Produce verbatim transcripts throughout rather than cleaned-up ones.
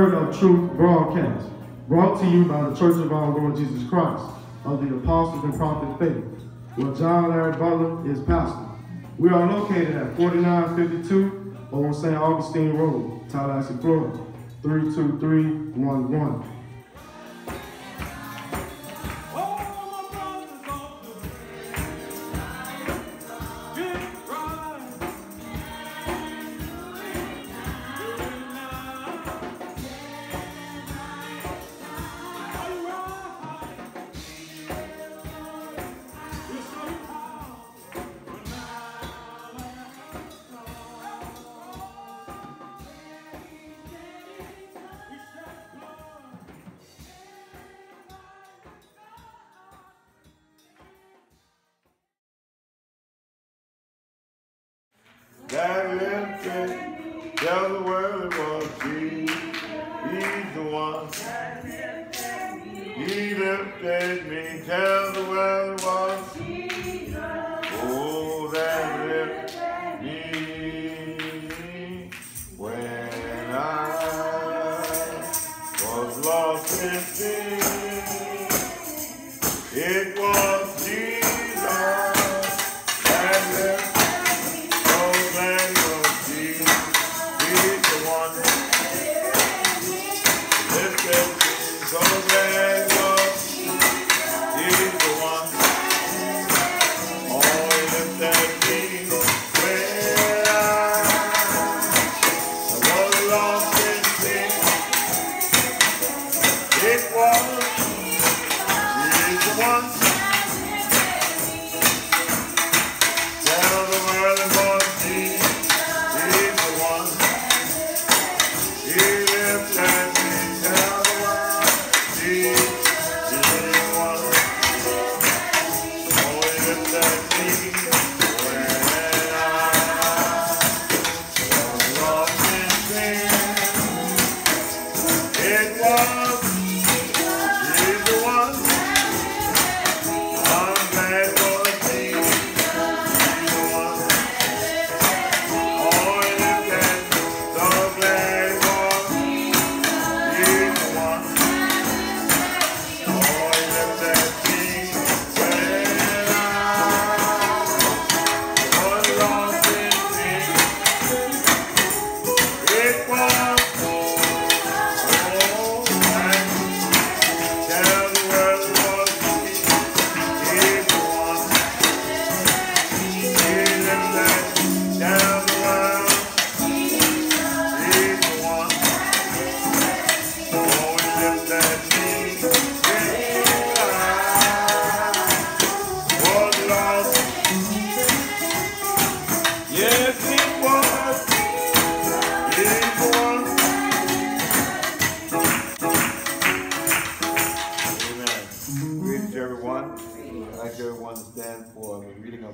Word of Truth broadcast, brought to you by the Church of our Lord Jesus Christ of the Apostles and Prophets Faith, where John Larry Butler is pastor. We are located at forty-nine fifty-two on Saint Augustine Road, Tallahassee, Florida, three two three one one. That lifted, tell the world about Jesus. He's the one. He lifted me, tell the world about Jesus. Oh, that lifted me when I was lost in sin. It was Jesus that lifted me.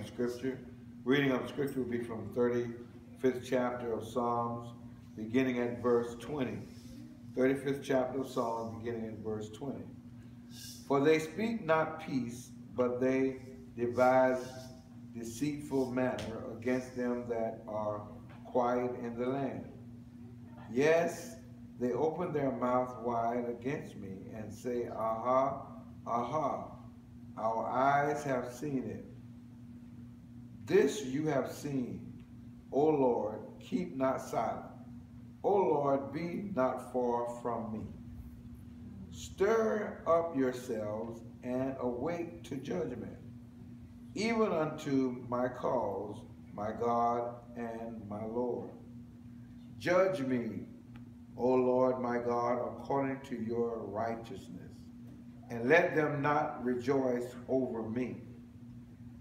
Scripture. Reading of Scripture will be from thirty-fifth chapter of Psalms, beginning at verse twenty. thirty-fifth chapter of Psalms, beginning at verse twenty. For they speak not peace, but they devise deceitful manner against them that are quiet in the land. Yes, they open their mouth wide against me and say, Aha, aha, our eyes have seen it. This you have seen, O Lord, keep not silent. O Lord, be not far from me. Stir up yourselves and awake to judgment, even unto my cause, my God and my Lord. Judge me, O Lord, my God, according to your righteousness, and let them not rejoice over me.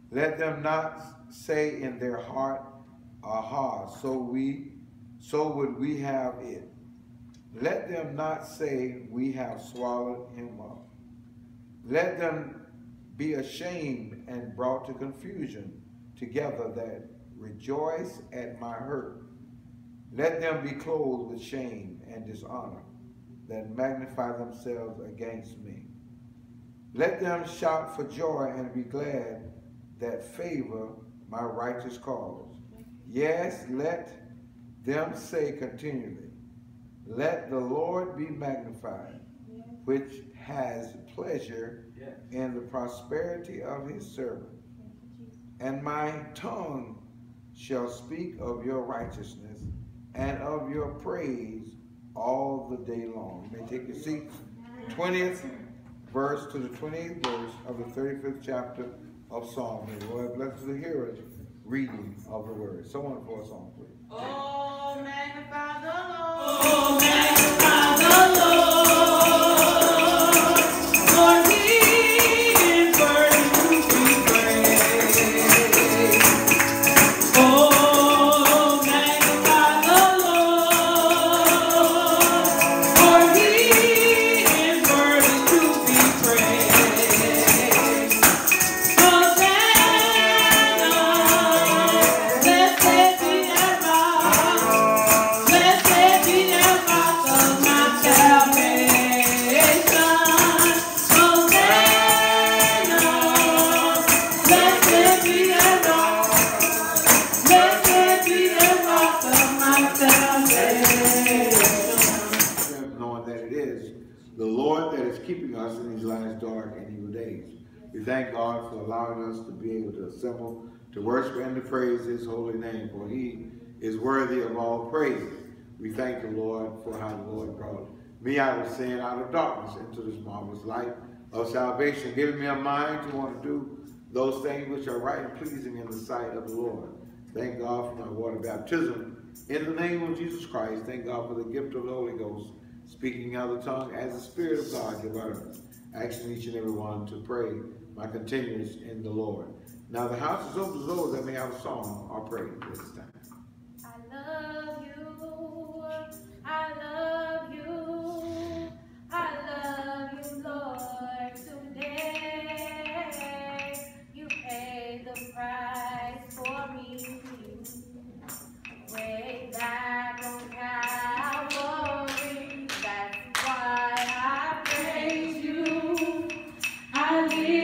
Let them not say in their heart, Aha, so we, so would we have it. Let them not say, we have swallowed him up. Let them be ashamed and brought to confusion together that rejoice at my hurt. Let them be clothed with shame and dishonor that magnify themselves against me. Let them shout for joy and be glad that favor my righteous cause. Yes, let them say continually, Let the Lord be magnified, which has pleasure in the prosperity of his servant. And my tongue shall speak of your righteousness and of your praise all the day long. You may take your seat. twentieth verse to the twenty-eighth verse of the thirty-fifth chapter of Psalm. The Lord bless the hearers reading of the word. Someone for a song, please. Oh, magnify the Lord. Oh, magnify the Lord. Thank God for allowing us to be able to assemble, to worship and to praise his holy name, for he is worthy of all praise. We thank the Lord for how the Lord brought me out of sin, out of darkness, into this marvelous light of salvation, giving me a mind to want to do those things which are right and pleasing in the sight of the Lord. Thank God for my water baptism. In the name of Jesus Christ, thank God for the gift of the Holy Ghost, speaking out of the tongue as the Spirit of God give utterance, asking each and every one to pray my continuance in the Lord. Now the house is open to those that may have a song or praise this time. I love you, I love you, I love you, Lord, today. You paid the price for me. Way back on Calvary, that's why I praise you. I live.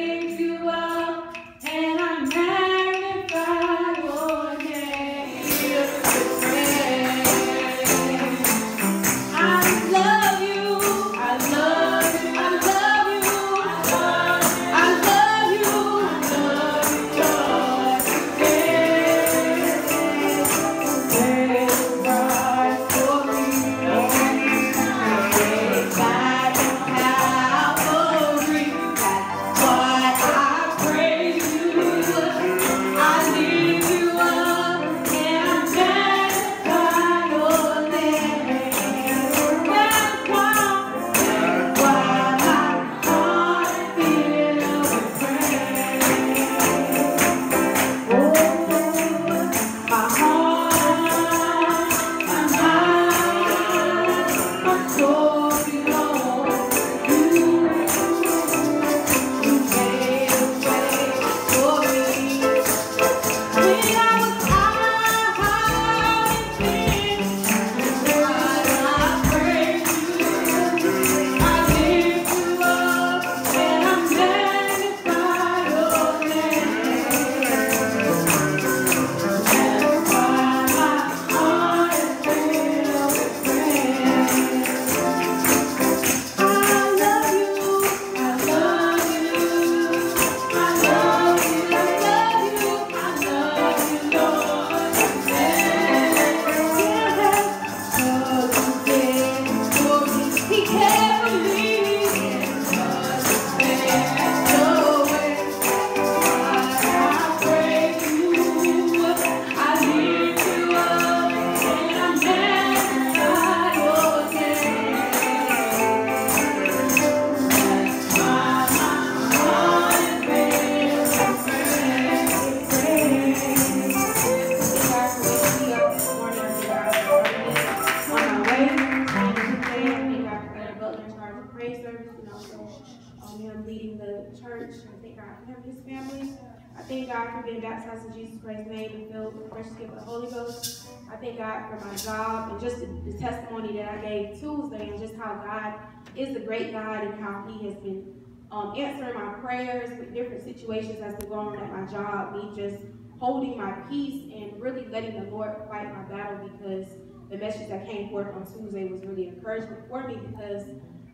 Is the great God and how he has been um, answering my prayers with different situations as to go on at my job, me just holding my peace and really letting the Lord fight my battle, because the message that came forth on Tuesday was really encouragement for me, because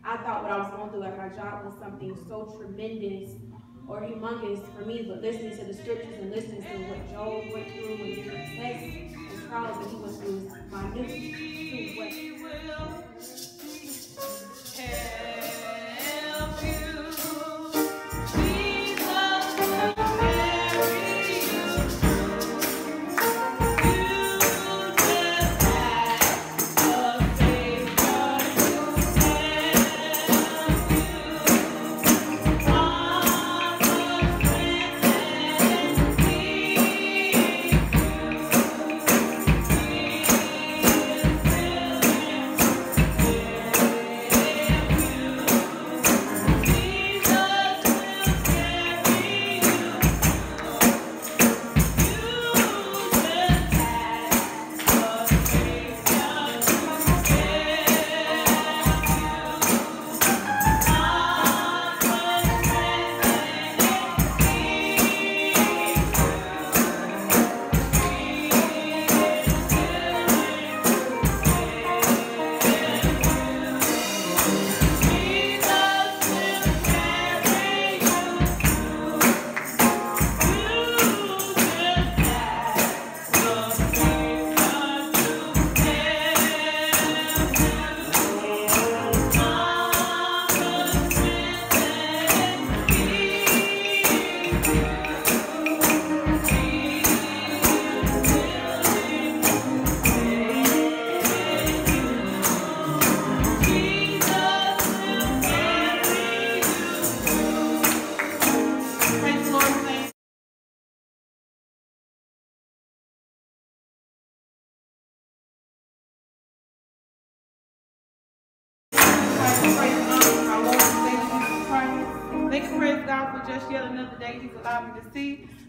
I thought what I was going through at my job was something so tremendous or humongous for me, but listening to the scriptures and listening to what Job went through and different tests and trials that he went through was minute.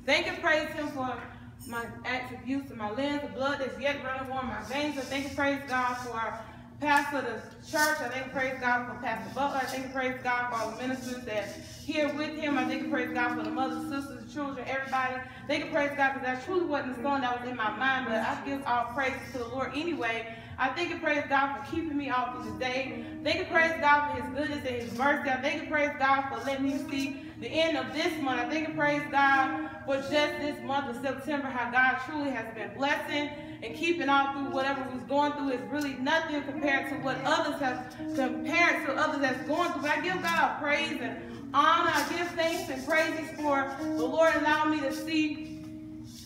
Thank and praise him for my attributes and my lens, the blood that's yet running warm my veins. I thank and praise God for our pastor of the church. I thank and praise God for Pastor Butler. I thank and praise God for all the ministers that here with him. I thank and praise God for the mothers, sisters, the children, everybody. Thank and praise God, because that truly wasn't the song that was in my mind, but I give all praise to the Lord anyway. I thank and praise God for keeping me all through the day. Thank and praise God for his goodness and his mercy. I thank and praise God for letting me see the end of this month. I thank and praise God for just this month of September, how God truly has been blessing and keeping all through whatever we're going through. Is really nothing compared to what others have, compared to others that's going through. But I give God praise and honor. I give thanks and praises for the Lord allowing me to see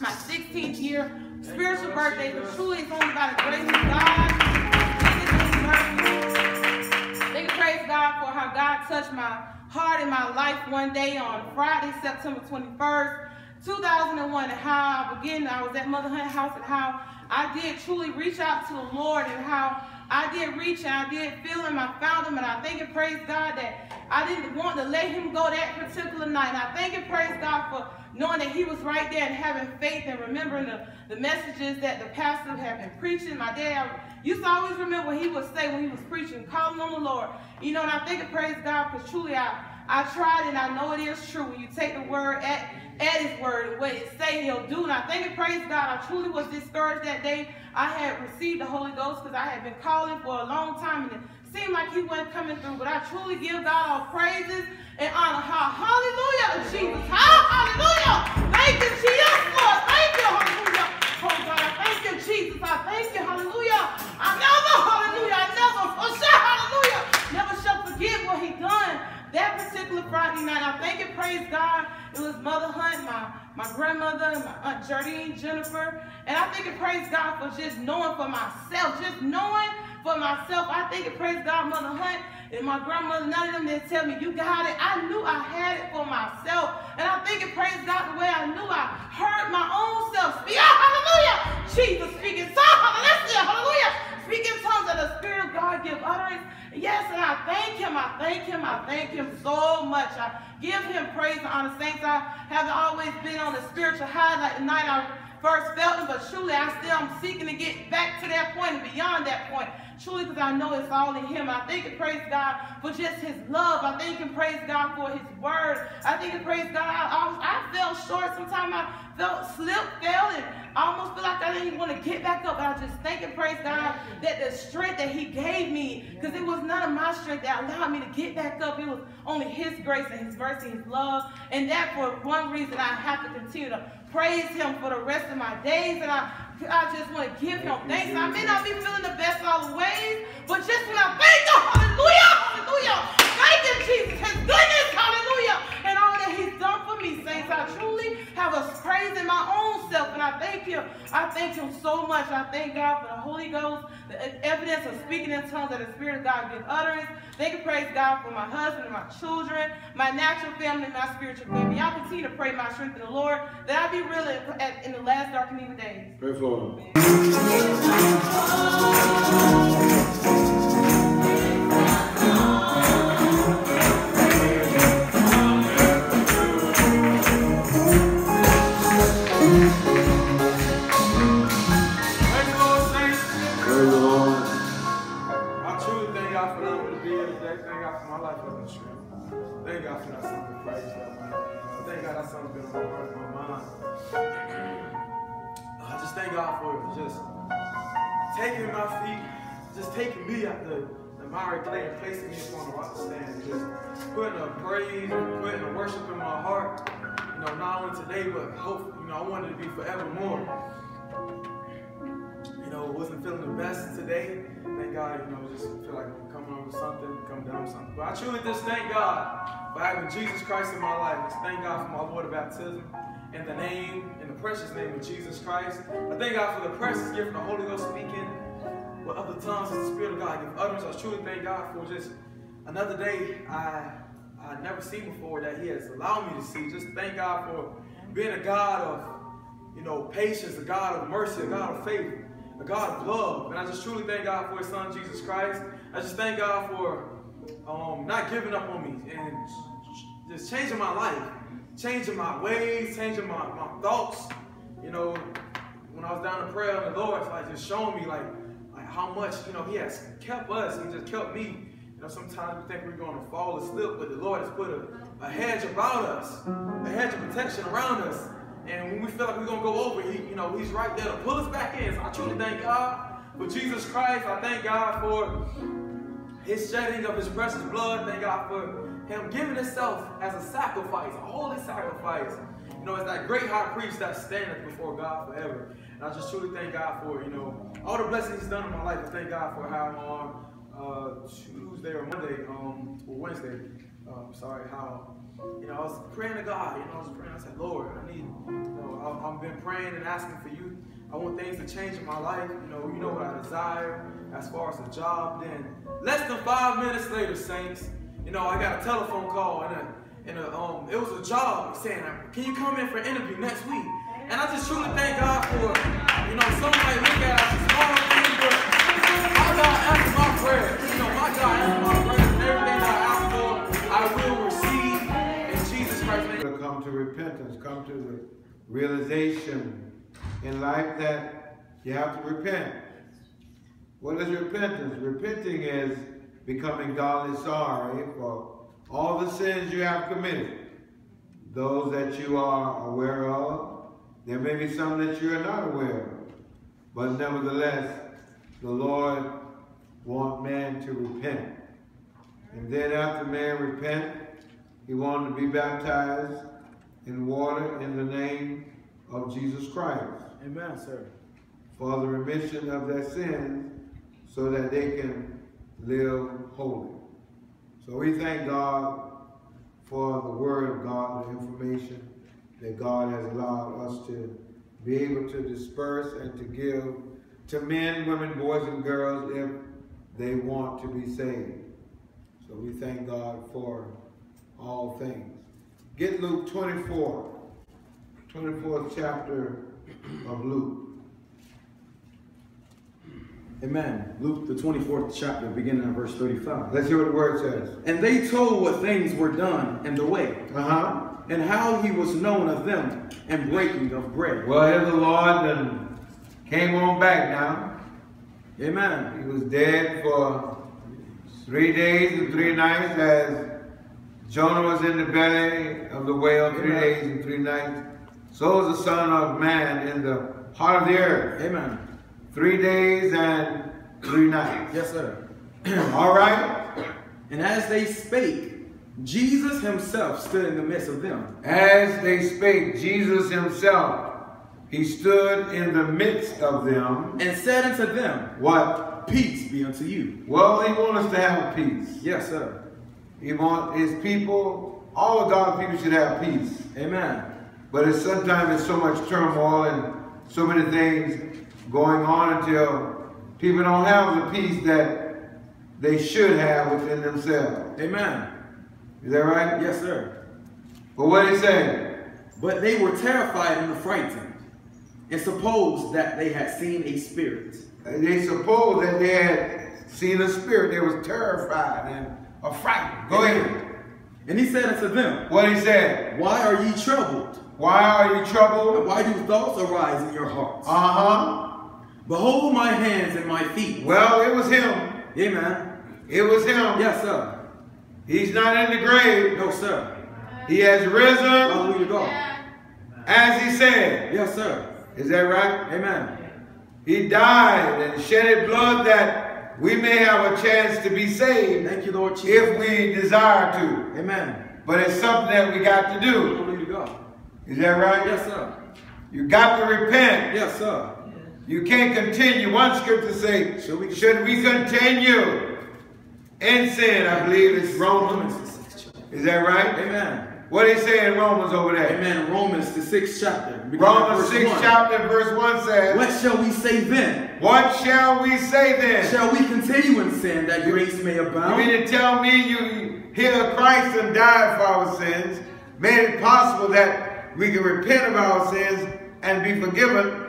my sixteenth year spiritual birthday, but truly it's only by the grace of God. Thank you, praise God, for how God touched my heart and my life one day on Friday, September twenty-first, two thousand one, and how, again, I was at Mother Hunt House, and how I did truly reach out to the Lord, and how I did reach and I did feel him, I found him, and I thank and praise God that I didn't want to let him go that particular night. And I thank and praise God for knowing that he was right there and having faith and remembering the, the messages that the pastor had been preaching. My dad used to always remember what he would say when he was preaching, calling on the Lord. You know, and I thank and praise God, because truly I, I tried, and I know it is true. When you take the word at, at his word and what it say, he'll do. And I thank and praise God, I truly was discouraged that day. I had received the Holy Ghost, because I had been calling for a long time, and it seemed like he wasn't coming through. But I truly give God all praises and honor. Hallelujah to Jesus. Hallelujah. Thank you, Jesus, Lord. Thank you, hallelujah. Oh, God, I thank you, Jesus. I thank you, hallelujah. I never, hallelujah, I never, for sure, hallelujah, never shall forget what he done that particular Friday night. I thank and praise God. It was Mother Hunt, my, my grandmother, my Aunt Jardine, Jennifer. And I thank and praise God for just knowing for myself, just knowing for myself. I thank and praise God, Mother Hunt and my grandmother, none of them didn't tell me, you got it. I knew I had it for myself. And I thank and praise God the way I knew I heard my own self speak. Hallelujah. Jesus speaking tongues. Listen, hallelujah. Speaking tongues of the Spirit of God give utterance. Yes, and I thank him, I thank him, I thank him so much. I give him praise and honor, saints. I haven't always been on the spiritual high like the night I first felt it, but truly I still am seeking to get back to that point and beyond that point. Truly, because I know it's all in him. I thank and praise God for just his love. I thank and praise God for his word. I thank and praise God. I, I, I fell short. Sometimes I felt slipped, fell, and almost feel like I didn't even want to get back up. But I just thank and praise God that the strength that he gave me, because it was none of my strength that allowed me to get back up. It was only his grace and his mercy and his love. And that for one reason I have to continue to praise him for the rest of my days. And I, I just want to give him thanks. I may not be feeling the best always, but just when I thank him, hallelujah, hallelujah, thank him, Jesus, his goodness, hallelujah, and all that he's done for me, saints. I truly have a praise in my own self, and I thank him. I thank him so much. I thank God for the Holy Ghost, the evidence of speaking in tongues that the Spirit of God gives utterance. Thank and praise God for my husband and my children, my natural family, and my spiritual family. Y'all continue to pray my strength in the Lord, that I be real in the last dark and evil days. Pray for him. Thank God for that song to praise God, man. Thank God that song's been on my heart and my mind. I just thank God for it. Just taking my feet, just taking me out the, the miry clay and placing me on the rock stand. Just putting a praise, putting a worship in my heart. You know, not only today, but hope, you know, I wanted to be forevermore. You know, wasn't feeling the best today. Thank God, you know, just feel like I'm coming over something, coming down with something. But I truly just thank God for having Jesus Christ in my life. Just thank God for my Lord of baptism in the name, in the precious name of Jesus Christ. I thank God for the precious gift of the Holy Ghost speaking with other tongues and the Spirit of God give utterance. I truly thank God for just another day I I never seen before that He has allowed me to see. Just thank God for being a God of, you know, patience, a God of mercy, a God of faith, a God of love. And I just truly thank God for His Son, Jesus Christ. I just thank God for um, not giving up on me and just changing my life, changing my ways, changing my, my thoughts. You know, when I was down in prayer on the Lord, it's like just showing me like, like how much, you know, He has kept us and just kept me. You know, sometimes we think we're going to fall and slip, but the Lord has put a, a hedge about us, a hedge of protection around us. And when we feel like we're going to go over, he, you know, He's right there to pull us back in. So I truly thank God for Jesus Christ. I thank God for His shedding of His precious blood. Thank God for Him giving Himself as a sacrifice, a holy sacrifice. You know, it's that great high priest that standeth before God forever. And I just truly thank God for, you know, all the blessings He's done in my life. I thank God for how on uh, Tuesday or Monday, um, or Wednesday, um, sorry, how... You know, I was praying to God, you know, I was praying, I said, Lord, I need, you know, I've, I've been praying and asking for you. I want things to change in my life, you know, you know what I desire as far as a job. Then, less than five minutes later, saints, you know, I got a telephone call, and, a, and a, um, it was a job saying, can you come in for an interview next week? And I just truly thank God for, you know, somebody look at us, it's all things, but my God answered my prayers, you know, my God answered my prayers, and everything I asked for, I will receive. Come to repentance, come to the realization in life that you have to repent. What is repentance? Repenting is becoming godly sorry for all the sins you have committed, those that you are aware of. There may be some that you are not aware of, but nevertheless, the Lord wants man to repent. And then after man repents, He wanted to be baptized in water in the name of Jesus Christ. Amen, sir. For the remission of their sins so that they can live holy. So we thank God for the word of God and the information that God has allowed us to be able to disperse and to give to men, women, boys, and girls if they want to be saved. So we thank God for all things. Get Luke twenty-four, twenty-fourth chapter of Luke. Amen. Luke, the twenty-fourth chapter, beginning at verse thirty-five. Let's hear what the word says. And they told what things were done in the way, uh-huh, and how He was known of them, and breaking of bread. Well, here the Lord then came on back now. Amen. He was dead for three days and three nights as Jonah was in the belly of the whale three Amen. days and three nights. So is the Son of Man in the heart of the earth. Amen. Three days and three nights. Yes, sir. All right. And as they spake, Jesus himself stood in the midst of them. As they spake, Jesus himself, he stood in the midst of them. And said unto them, what? Peace be unto you. Well, he wants us to have peace. Yes, sir. He wants his people, all of God's people should have peace. Amen. But it's sometimes there's so much turmoil and so many things going on until people don't have the peace that they should have within themselves. Amen. Is that right? Yes, sir. But what did he say? But they were terrified and affrighted, and supposed that they had seen a spirit. And they supposed that they had seen a spirit. They were terrified and affrighted. Go Amen. ahead. And he said unto them, what he said? Why are ye troubled? Why are you troubled? And why do thoughts arise in your hearts? Uh-huh. Behold my hands and my feet. Well, it was him. Amen. It was him. Yes, sir. He's not in the grave. No, sir. He has risen. Hallelujah, God. As he said. Yes, sir. Is that right? Amen. He died and shedded blood that we may have a chance to be saved. Thank you, Lord Jesus. If we desire to. Amen. But it's something that we got to do. Hallelujah, God. Is that right? Yes, sir. You got to repent. Yes, sir. You can't continue. One scripture says, should we, should we continue in sin? I believe it's Romans. Is that right? Amen. What did he say in Romans over there? Amen. Romans, the sixth chapter. Romans sixth chapter, verse one says, what shall we say then? What shall we say then? Shall we continue in sin that grace may abound? You mean to tell me you hear Christ and died for our sins, made it possible that we can repent of our sins and be forgiven.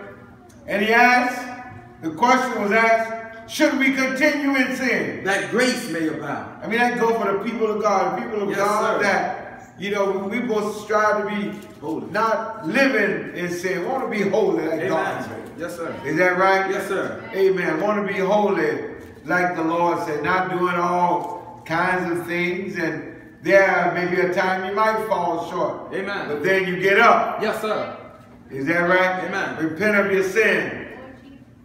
And he asked, the question was asked, should we continue in sin? That grace may abound. I mean, that goes for the people of God, the people of yes, God sir. that, you know, we both strive to be holy, not living in sin. We want to be holy like Amen. God. Yes, sir. Is that right? Yes, sir. Amen. We want to be holy like the Lord said, not doing all kinds of things. And there may be a time you might fall short. Amen. But then you get up. Yes, sir. Is that right? Amen. Repent of your sin.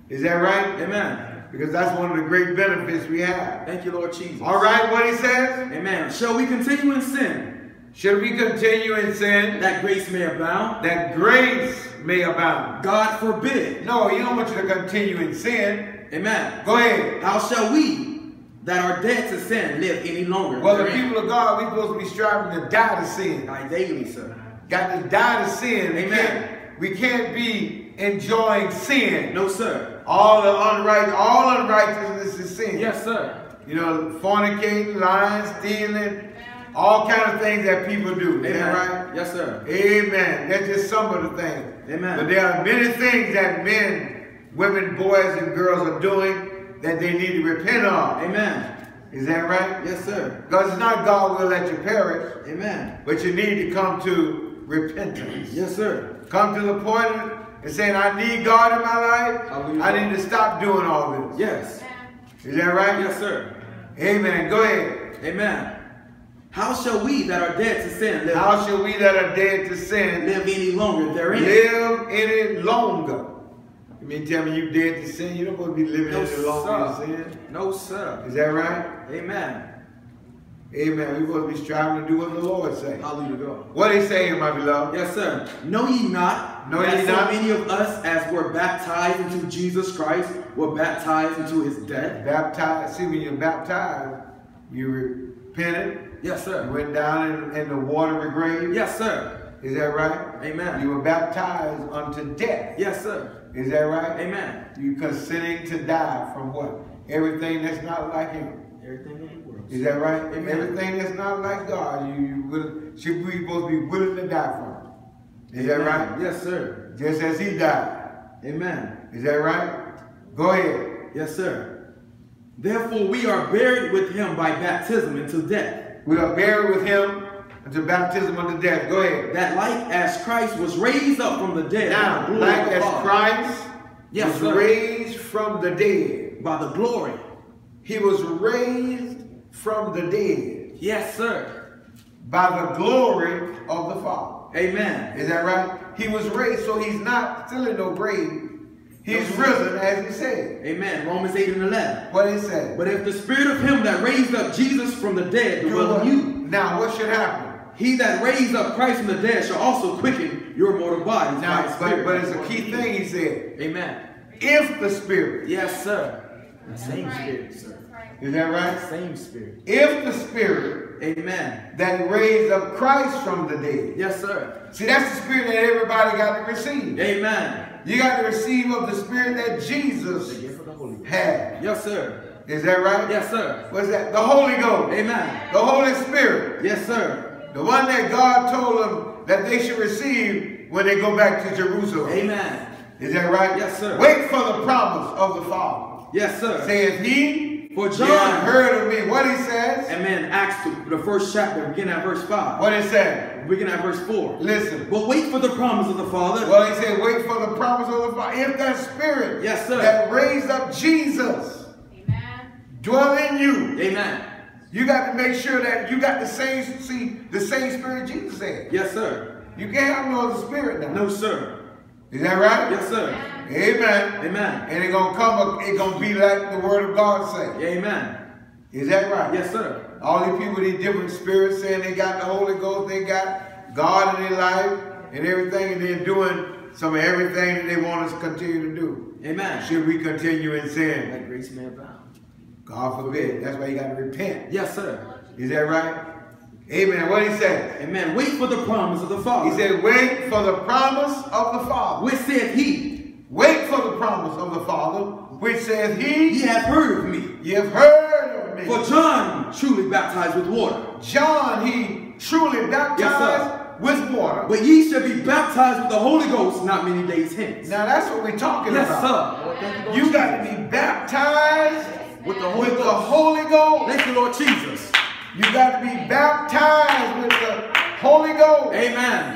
Is that right? Amen. Because that's one of the great benefits we have. Thank you, Lord Jesus. All right, what he says? Amen. Shall we continue in sin? Should we continue in sin? That grace may abound. That grace may abound. God forbid. No, he don't want you to continue in sin. Amen. Go ahead. How shall we that are dead to sin live any longer? Well, the people of God, we're supposed to be striving to die to sin. Die daily, sir. Got to die to sin. Amen. We can't, we can't be enjoying sin. No, sir. All the unright, all unrighteousness is sin. Yes, sir. You know, fornicating, lying, stealing, all kind of things that people do. Is that right? Yes, sir. Amen. That's just some of the things. Amen. But there are many things that men, women, boys, and girls are doing that they need to repent of. Amen. Is that right? Yes, sir. Because it's not God will let you perish. Amen. But you need to come to repentance. Yes, sir. Come to the point and saying, I need God in my life. Hallelujah. I need to stop doing all this. Yes. Is that right? Yes, sir. Amen. Go ahead. Amen. How shall we that are dead to sin live? How shall we that are dead to sin live any longer therein? Live any longer. You mean tell me you dead to sin? You don't want to be living no, in the law in sin? No, sir. Is that right? Amen. Amen. We're supposed to be striving to do what the Lord says. Hallelujah. What are they saying, my beloved? Yes, sir. Know ye not know that ye so not? many of us as were baptized into Jesus Christ were baptized into his death? Baptized. See, when you're baptized, you repented. Yes, sir. You went down in, in the watery grave. Yes, sir. Is that right? Amen. You were baptized unto death. Yes, sir. Is that right? Amen. You consenting to die from what? Everything that's not like him. Everything in the world. Is that right? Amen. Everything that's not like God, you, you will, should we supposed to be willing to die from. Is Amen. that right? Yes, sir. Just as he died. Amen. Is that right? Go ahead. Yes, sir. Therefore we are buried with him by baptism into death. We are buried with him to baptism unto death. Go ahead. That like as Christ was raised up from the dead. Now, the like as God. Christ yes, was sir. raised from the dead. By the glory. He was raised from the dead. Yes, sir. by the glory of the Father. Amen. Is that right? He was raised, so he's not still in no grave. He's risen, as he said. Amen. Romans eight and eleven. What it said. But if the spirit of him that raised up Jesus from the dead dwell in you. Now, what should happen? He that raised up Christ from the dead shall also quicken your mortal bodies. Now, but, but it's a key thing he said. Amen. If the spirit. Yes, sir. The same spirit, sir. Is that right? Same spirit. If the spirit, amen, that raised up Christ from the dead. Yes, sir. See, that's the spirit that everybody got to receive. Amen. You got to receive of the spirit that Jesus had. Yes, sir. Is that right? Yes, sir. What's that? The Holy Ghost. Amen. The Holy Spirit. Yes, sir. The one that God told them that they should receive when they go back to Jerusalem. Amen. Is that right? Yes, sir. Wait for the promise of the Father. Yes, sir. Saith he. For John yeah, heard of me. What he says. Amen. Acts two, the first chapter, beginning at verse five. What it said. Beginning at verse four. Listen. But wait for the promise of the Father. Well, he said, wait for the promise of the Father. If that spirit yes, sir. that raised up Jesus Amen. dwell in you. Amen. You got to make sure that you got the same, see, the same spirit Jesus had. Yes, sir. You can't have no other spirit now. No, sir. Is that right? Yes, sir. Amen. Amen. And it's going to come, it's going to be like the word of God says. Amen. Is that right? Yes, sir. All these people, these different spirits saying they got the Holy Ghost, they got God in their life and everything, and they're doing some of everything that they want us to continue to do. Amen. Should we continue in sin? That grace may abound. God forbid. That's why you got to repent. Yes, sir. Is that right? Amen. What he said? Amen. Wait for the promise of the Father. He said, wait for the promise of the Father. Which said he. Wait for the promise of the Father, which says he... Ye have heard of me. Ye have heard of me. For John truly baptized with water. John, he truly baptized yes, with water. But ye shall be baptized with the Holy Ghost not many days hence. Now that's what we're talking yes, about. Yes, sir. You got to be baptized with the Holy, with the Holy Ghost. Thank you, Lord Jesus. You got to be baptized with the Holy Ghost. Amen.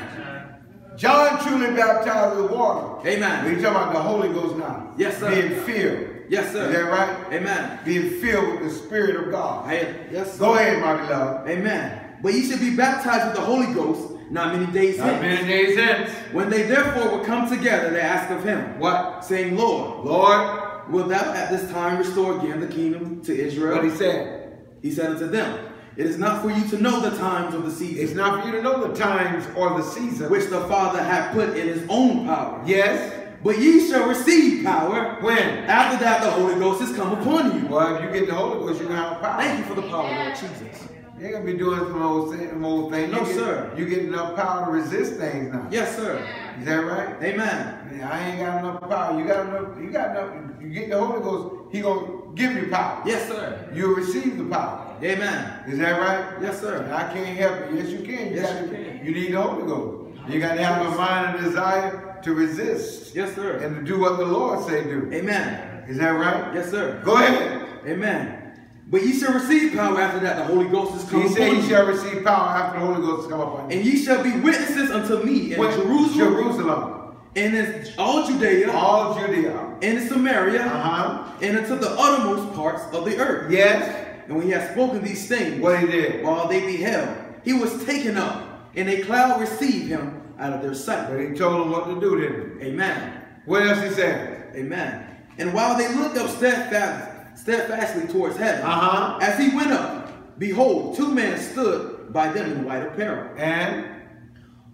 John truly baptized with water. Amen. We're talking about the Holy Ghost now. Yes, sir. Being filled. Yes, sir. Is that right? Amen. Being filled with the Spirit of God. Amen. Yes, sir. Go ahead, my beloved. Amen. But ye should be baptized with the Holy Ghost not many days hence. Not many days hence. When they therefore were come together, they asked of him. What? Saying, Lord. Lord. Wilt thou at this time restore again the kingdom to Israel? What he said. He said unto them. It is not for you to know the times of the season. It's not for you to know the times or the season. Which the Father hath put in his own power. Yes. But ye shall receive power. When? After that the Holy Ghost is come upon you. Well, if you get the Holy Ghost, you're going to have power. Thank you for the power, Lord Jesus. You're going to be doing some old, some old things. No, get, sir. You get enough power to resist things now. Yes, sir. Is that right? Amen. Yeah, I ain't got enough power. You got enough. You got enough. You get the Holy Ghost, he going to give you power. Yes, sir. You'll receive the power. Amen. Is that right? Yes, sir. I can't help you. Yes, you can. You yes, you can. You need the Holy Ghost. You got to have a mind and desire to resist. Yes, sir. And to do what the Lord say do. Amen. Is that right? Yes, sir. Go ahead. Amen. But ye shall receive power after that the Holy Ghost is come upon you. He said ye shall receive power after the Holy Ghost is come upon you. And ye shall be witnesses unto me in what? Jerusalem. Jerusalem. And in all Judea. All Judea. And in Samaria. Uh-huh. And unto the uttermost parts of the earth. Yes. And when he had spoken these things, what he did, while they beheld, he was taken up, and a cloud received him out of their sight. But he told them what to do, didn't he? Amen. What else he said? Amen. And while they looked up steadfast, steadfastly towards heaven, uh-huh. as he went up, behold, two men stood by them in white apparel. And?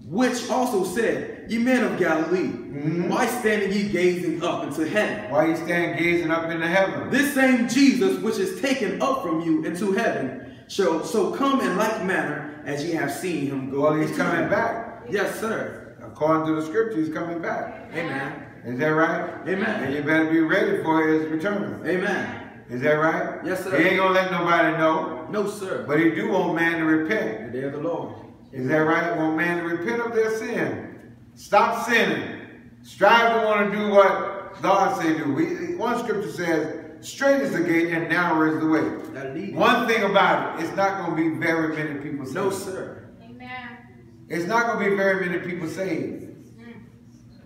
Which also said, Ye men of Galilee, mm-hmm. why stand ye gazing up into heaven? Why you stand gazing up into heaven? This same Jesus, which is taken up from you into heaven, shall so come in like manner as ye have seen him go. Well, he's coming heaven. back. Yes, sir. According to the scripture, he's coming back. Amen. Is that right? Amen. And you better be ready for his return. Amen. Is that right? Yes, sir. He ain't gonna let nobody know. No, sir. But he do want man to repent. The day of the Lord. Is that right? Want man to repent of their sin. Stop sinning. Strive to want to do what God say do. We, one scripture says, straight is the gate and narrow is the way. One thing about it, it's not going to be very many people saved. No, sir. Amen. It's not going to be very many people saved.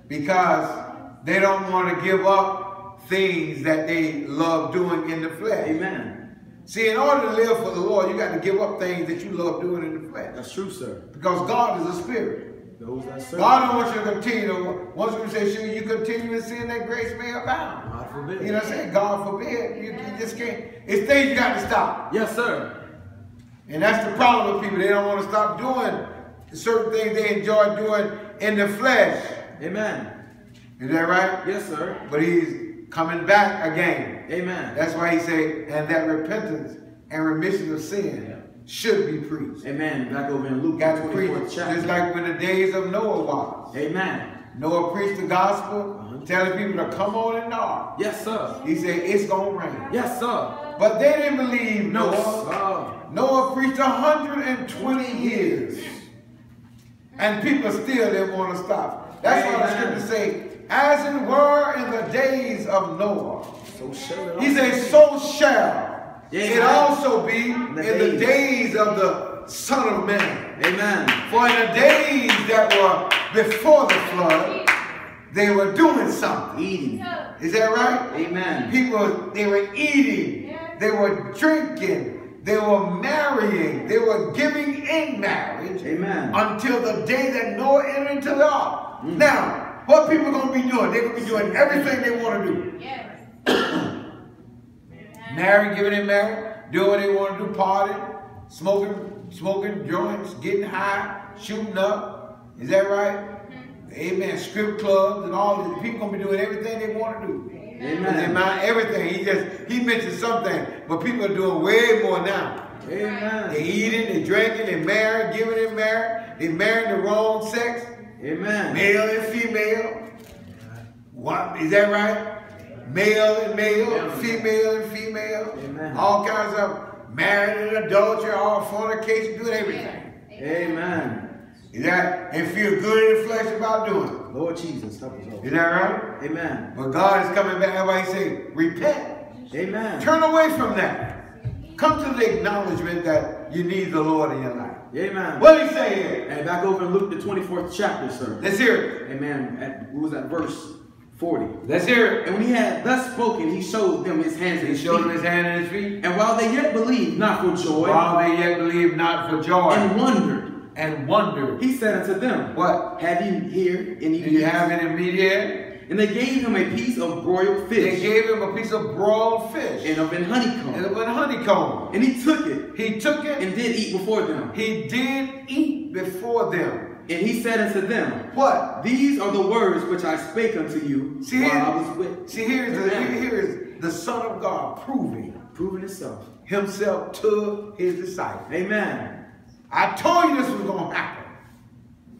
Because they don't want to give up things that they love doing in the flesh. Amen. See, in order to live for the Lord, you got to give up things that you love doing in the flesh. That's true, sir. Because God is a spirit. Those that serve. God don't want you to continue. Once you say, sure, you continue in sin, that grace may abound. God forbid. You know what I'm saying? God forbid. You, you just can't. It's things you got to stop. Yes, sir. And that's the problem with people. They don't want to stop doing certain things they enjoy doing in the flesh. Amen. Is that right? Yes, sir. But he's coming back again. Amen. That's why he said, and that repentance and remission of sin yeah. should be preached. Amen. Back over in Luke got to preach. Just like when the days of Noah was. Amen. Noah preached the gospel, uh-huh. telling people to come on and knock. Yes, sir. He said, it's going to rain. Yes, sir. But they didn't believe Noah. No, sir. Noah preached one hundred twenty years. And people still didn't want to stop. That's Amen. What the scripture say. As it were in the days of Noah. So shall he says, so shall Amen. It also be in the, in days. the days of the Son of Man. Amen. For in the days that were before the flood, they were doing something. Eating. Is that right? Amen. People, they were eating. They were drinking. They were marrying. They were giving in marriage. Amen. Until the day that Noah entered into the ark. Mm. Now, what people are going to be doing? They're going to be doing everything they want to do. Yes. Marrying, giving in marriage, doing what they want to do, partying, smoking, smoking joints, getting high, shooting up. Is that right? Mm. Amen. Strip clubs and all this. People are going to be doing everything they want to do. Amen. Amen. Everything. He just he mentioned something, but people are doing way more now. Amen. They're eating, they're drinking, they're married, giving in marriage, they're marrying the wrong sex. Amen. Male and female. What is that right? Male and male, Amen. Female and female. Amen. All kinds of marriage and adultery, all fornication, doing everything. Amen. Is that and feel good in the flesh about doing it. Lord Jesus, help us all. Is that right? Amen. But God is coming back. That's why he said, repent. Amen. Turn away from that. Come to the acknowledgement that you need the Lord in your life. Amen. What did he say here? And back over in Luke, the twenty-fourth chapter, sir. Let's hear it. Amen. At, what was that? Verse forty. Let's hear it. And when he had thus spoken, he showed them his hands and his feet. He showed them his hand and his feet. And while they yet believed not for joy. While they yet believed not for joy. And wondered. And wondered. He said unto them, what? Have you here any meat? Do you have any meat here? And they gave him a piece of broiled fish. They gave him a piece of broiled fish. And of an honeycomb. And of an honeycomb. And he took it. He took it. And did eat before them. He did eat before them. And he said unto them, what? These are the words which I spake unto you see, while here, I was with. See, here is, the, here is the Son of God proving. Proving himself. Himself to his disciples. Amen. I told you this was going to happen.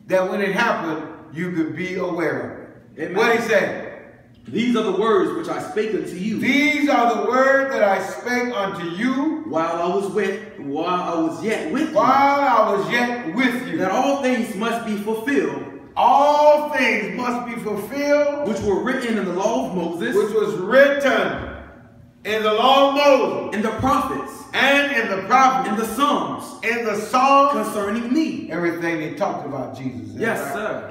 That when it happened, you could be aware of it. Amen. What he said? These are the words which I spake unto you. These are the words that I spake unto you. While I was with, while I was yet with you. While I was yet with you. That all things must be fulfilled. All things must be fulfilled. Which were written in the law of Moses. Which was written in the law of Moses. In the prophets. And in the prophets. In the Psalms. In the Psalms. Concerning me. Everything they talked about Jesus. Yes, right? sir.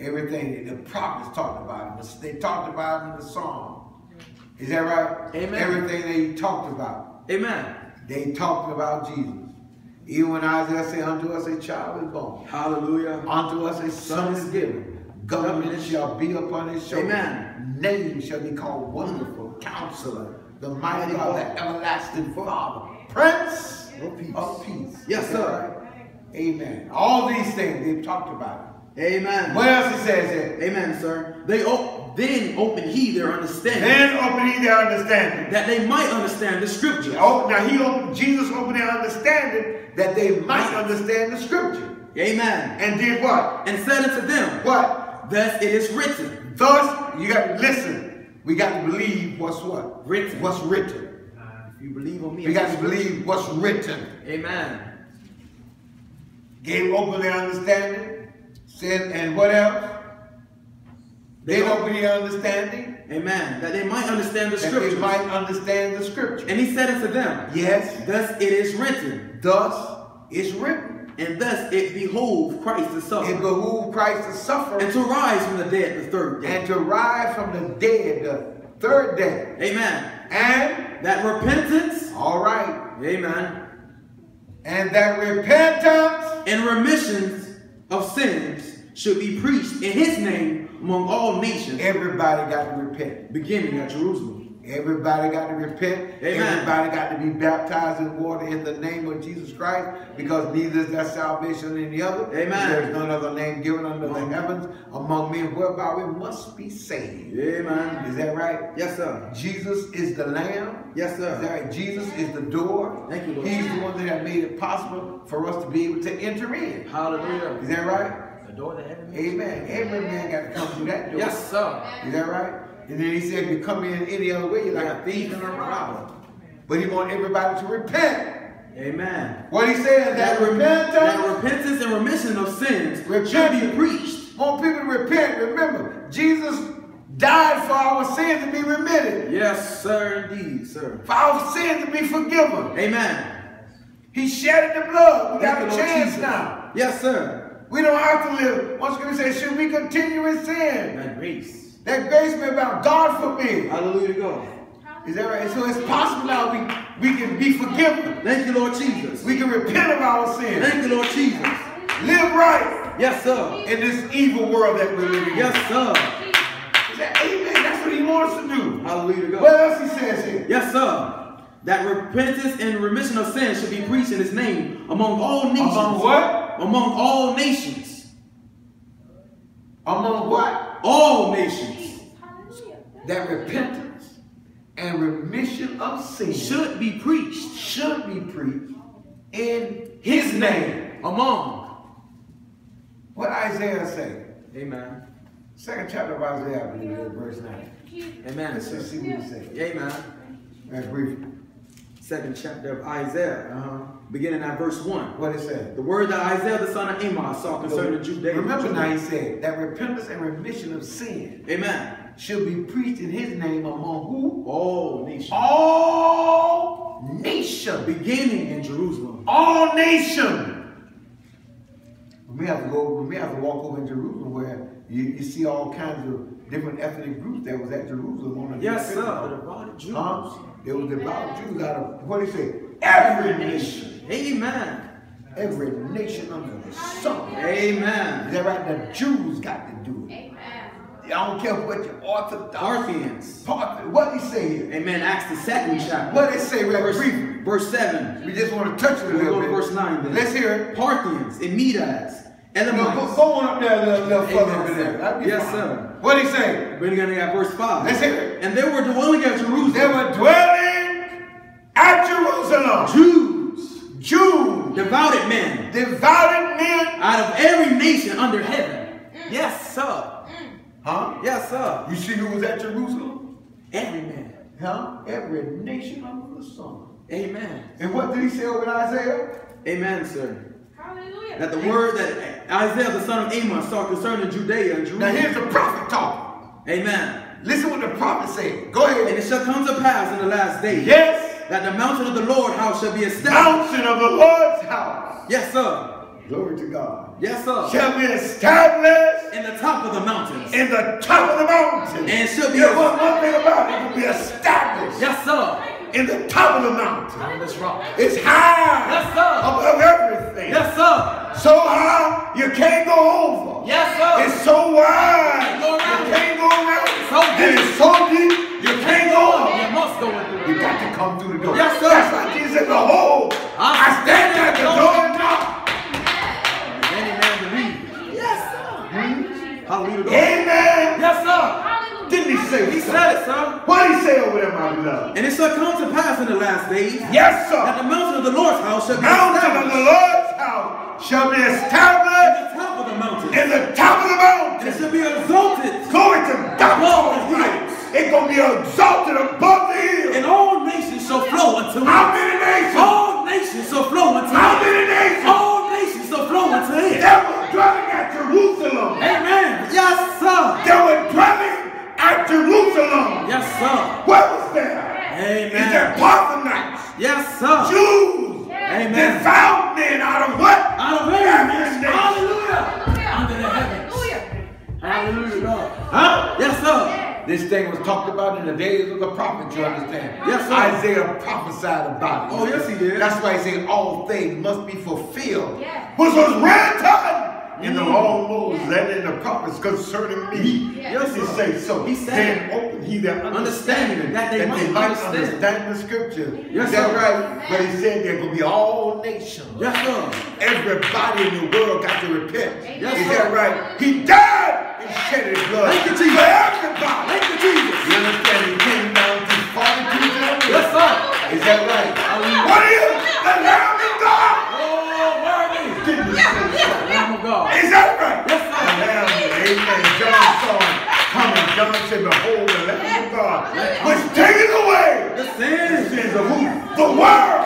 Everything the prophets talked about him. They talked about him in the Psalms. Is that right? Amen. Everything they talked about. Amen. They talked about Jesus. Even when Isaiah said, unto us a child is born. Hallelujah. Unto us a son is given. Government shall be upon his shoulders. Amen. Name shall be called Wonderful, Counselor, the Mighty God, the Everlasting Father. Prince of Peace. Of peace. Yes, sir. Amen. All these things they've talked about. Amen. What else it says here? Amen, sir. They op then opened he their understanding. Then opened he their understanding. That they might understand the scripture. Oh, now he opened Jesus opened their understanding that they might understand the scripture. Amen. And did what? And said unto them, what? Thus it is written. Thus you got to listen. We got to believe what's what? Written. What's written. You believe on me. We got to believe what's written. Amen. Gave open their understanding. Said, and what else? They opened their understanding. Amen. That they might understand the scripture. That they might understand the scripture. And he said unto them, yes. Thus it is written. Thus is written. And thus it behoved Christ to suffer. It behoved Christ to suffer. And to rise from the dead the third day. And to rise from the dead the third day. Amen. And that repentance All right. Amen. And that repentance and remissions of sins should be preached in his name among all nations. Everybody got to repent. Beginning at Jerusalem. Everybody got to repent. Amen. Everybody got to be baptized in water in the name of Jesus Christ, because neither is there salvation in the other. Amen. There is none other name given under the heavens among men whereby we must be saved. Amen. Is that right? Yes, sir. Jesus is the Lamb. Yes, sir. Is that right? Jesus is the door. Thank you, Lord. He's the one that made it possible for us to be able to enter in. Hallelujah. Is that right? Door to heaven. Amen. Every man got to come through that door. Yes, sir. Is that right? And then he said, if you come in any other way, you're like a thief and a robber. But he wants everybody to repent. Amen. What he said is that, that repentance, that repentance and remission of sins repentance. should be preached. Want people to repent. Remember, Jesus died for our sins to be remitted. Yes, sir, indeed, sir. For our sins to be forgiven. Amen. He shedded the blood. We got a chance now. Yes, sir. We don't have to live. One scripture says, should we continue in sin? That grace. That grace be about God forbid. Hallelujah to God. Is that right? And so it's possible now we, we can be forgiven. Thank you, Lord Jesus. We can repent of our sin. Thank you, Lord Jesus. Live right. Yes, sir. In this evil world that we're living in. Yes, sir. Is that amen? That's what he wants us to do. Hallelujah to God. What else he says here? Yes, sir. That repentance and remission of sins should be preached in his name among all nations. Among what? Among all nations. Among what? All nations. That repentance and remission of sins should be preached. Should be preached in his name. Among. What Isaiah say? Amen. Second chapter of Isaiah, I believe, verse nine. Amen. Let's just see what he says. Amen. That's brief. Second chapter of Isaiah, uh-huh. beginning at verse one. What it said? The word that Isaiah the son of Amos saw concerning Judea. Remember now, he said that repentance and remission of sin, amen, should be preached in his name among who? All nations. All nations, beginning in Jerusalem. All nations. We have to go. We have to walk over in Jerusalem, where you, you see all kinds of different ethnic groups that was at Jerusalem on the yes, sir. The Jews. Huh? It was about Jews out of, what did he say? Every nation. Amen. Every nation under the sun. Amen. Is that right? The Jews got to do it. Amen. I don't care what your orthodox. What did he say here? Amen. Acts the second chapter. What did he say? Verse, verse seven. We just want to touch it a little bit. We'll go to verse nine then. Let's hear it. Parthians, Emedas, Elamites. Go on up there a little, little further over there. Yes, fine. Sir. What did he say? We're going to get verse five. Let's hear it. And they were dwelling at Jerusalem. They were dwelling at Jerusalem. Jews. Jews. Devout men. Devout men. Out of every nation under heaven. Mm. Yes, sir. Mm. Huh? Yes, sir. You see who was at Jerusalem? Every man. Huh? Every nation under the sun. Amen. And what did he say over Isaiah? Amen, sir. Hallelujah. That the word that Isaiah the son of Amos saw concerning Judea and Jerusalem. Now here's the prophet talk. Amen. Listen what the prophet said. Go ahead. And it shall come to pass in the last days. Yes. That the mountain of the Lord's house shall be established. Mountain of the Lord's house. Yes, sir. Glory to God. Yes, sir. Shall be established in the top of the mountains. In the top of the mountains. And shall be. There was one thing about it. It will be established. Yes, sir. In the top of the mountain. On this rock. It's high. Yes, sir. Above everything. Yes, sir. So high you can't go over. Yes, sir. It's so wide. You can't go around. And it's so deep. You can't go over. You must go through. You got to come through the door. Yes, sir. That's why Jesus said, behold, I stand at the door and knock. Any man believe. Yes, sir. Hallelujah. Amen. Yes, sir. Didn't he say? He said it, sir. What did he say over there, my beloved? And it shall come to pass in the last days. Yes, sir. That the mountain of the Lord's house shall be established. Mountain of the Lord's house shall be established. In the top of the mountain. In the top of the mountain. It shall be exalted. Glory to God. It's going to be exalted above the hills. And all nations shall flow unto it. How many nations? All nations shall flow unto it. How many nations? All nations shall flow unto it. They were dwelling at Jerusalem. Amen. Yes, sir. They were dwelling at Jerusalem. Yes, sir. What was there? Amen. Is there Parthians? Yes, sir. Jews. Yes. Amen. Devout men out of what? Out of every nation. Hallelujah. Under the heavens. Hallelujah. Hallelujah. Huh? Yes, sir. This thing was talked about in the days of the prophets, you understand? Yes, sir. Isaiah prophesied about it. Oh, yes, he did. That's why he said all things must be fulfilled. Yes. Which was written in the law of Moses and in the prophets concerning me. Yes, he says so. He said, open he that understanding that they might understand the scripture. Yes, that's right. But he said there will be all nations. Yes, sir. Everybody in the world got to repent. Yes, is that right? He died and shed his blood. Thank you, Jesus. For everybody. Thank you, Jesus. You understand? He came down to Father Jesus. Yes, sir. Is that right? What is the Lamb of God? Oh, worthy. God. Is that right? Yes, sir. Lamb, amen. John saw him coming. John said, behold, the Lamb of God, which taketh away the sins, the sins of who? The world.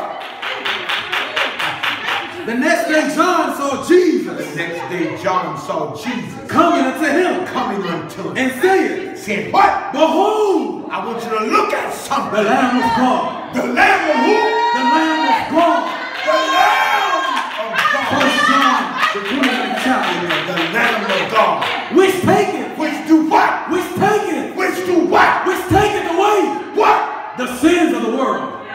The next day John saw Jesus. The next day John saw Jesus. Coming unto him. Coming unto him. And saying, said what? Behold, I want you to look at something. The Lamb of God. The Lamb of who? The Lamb of God. The Lamb of God. First John. The, the Lamb of God. Which taketh. Which do what? Which taketh. Which do what? Which taketh away. What? The sins of the world.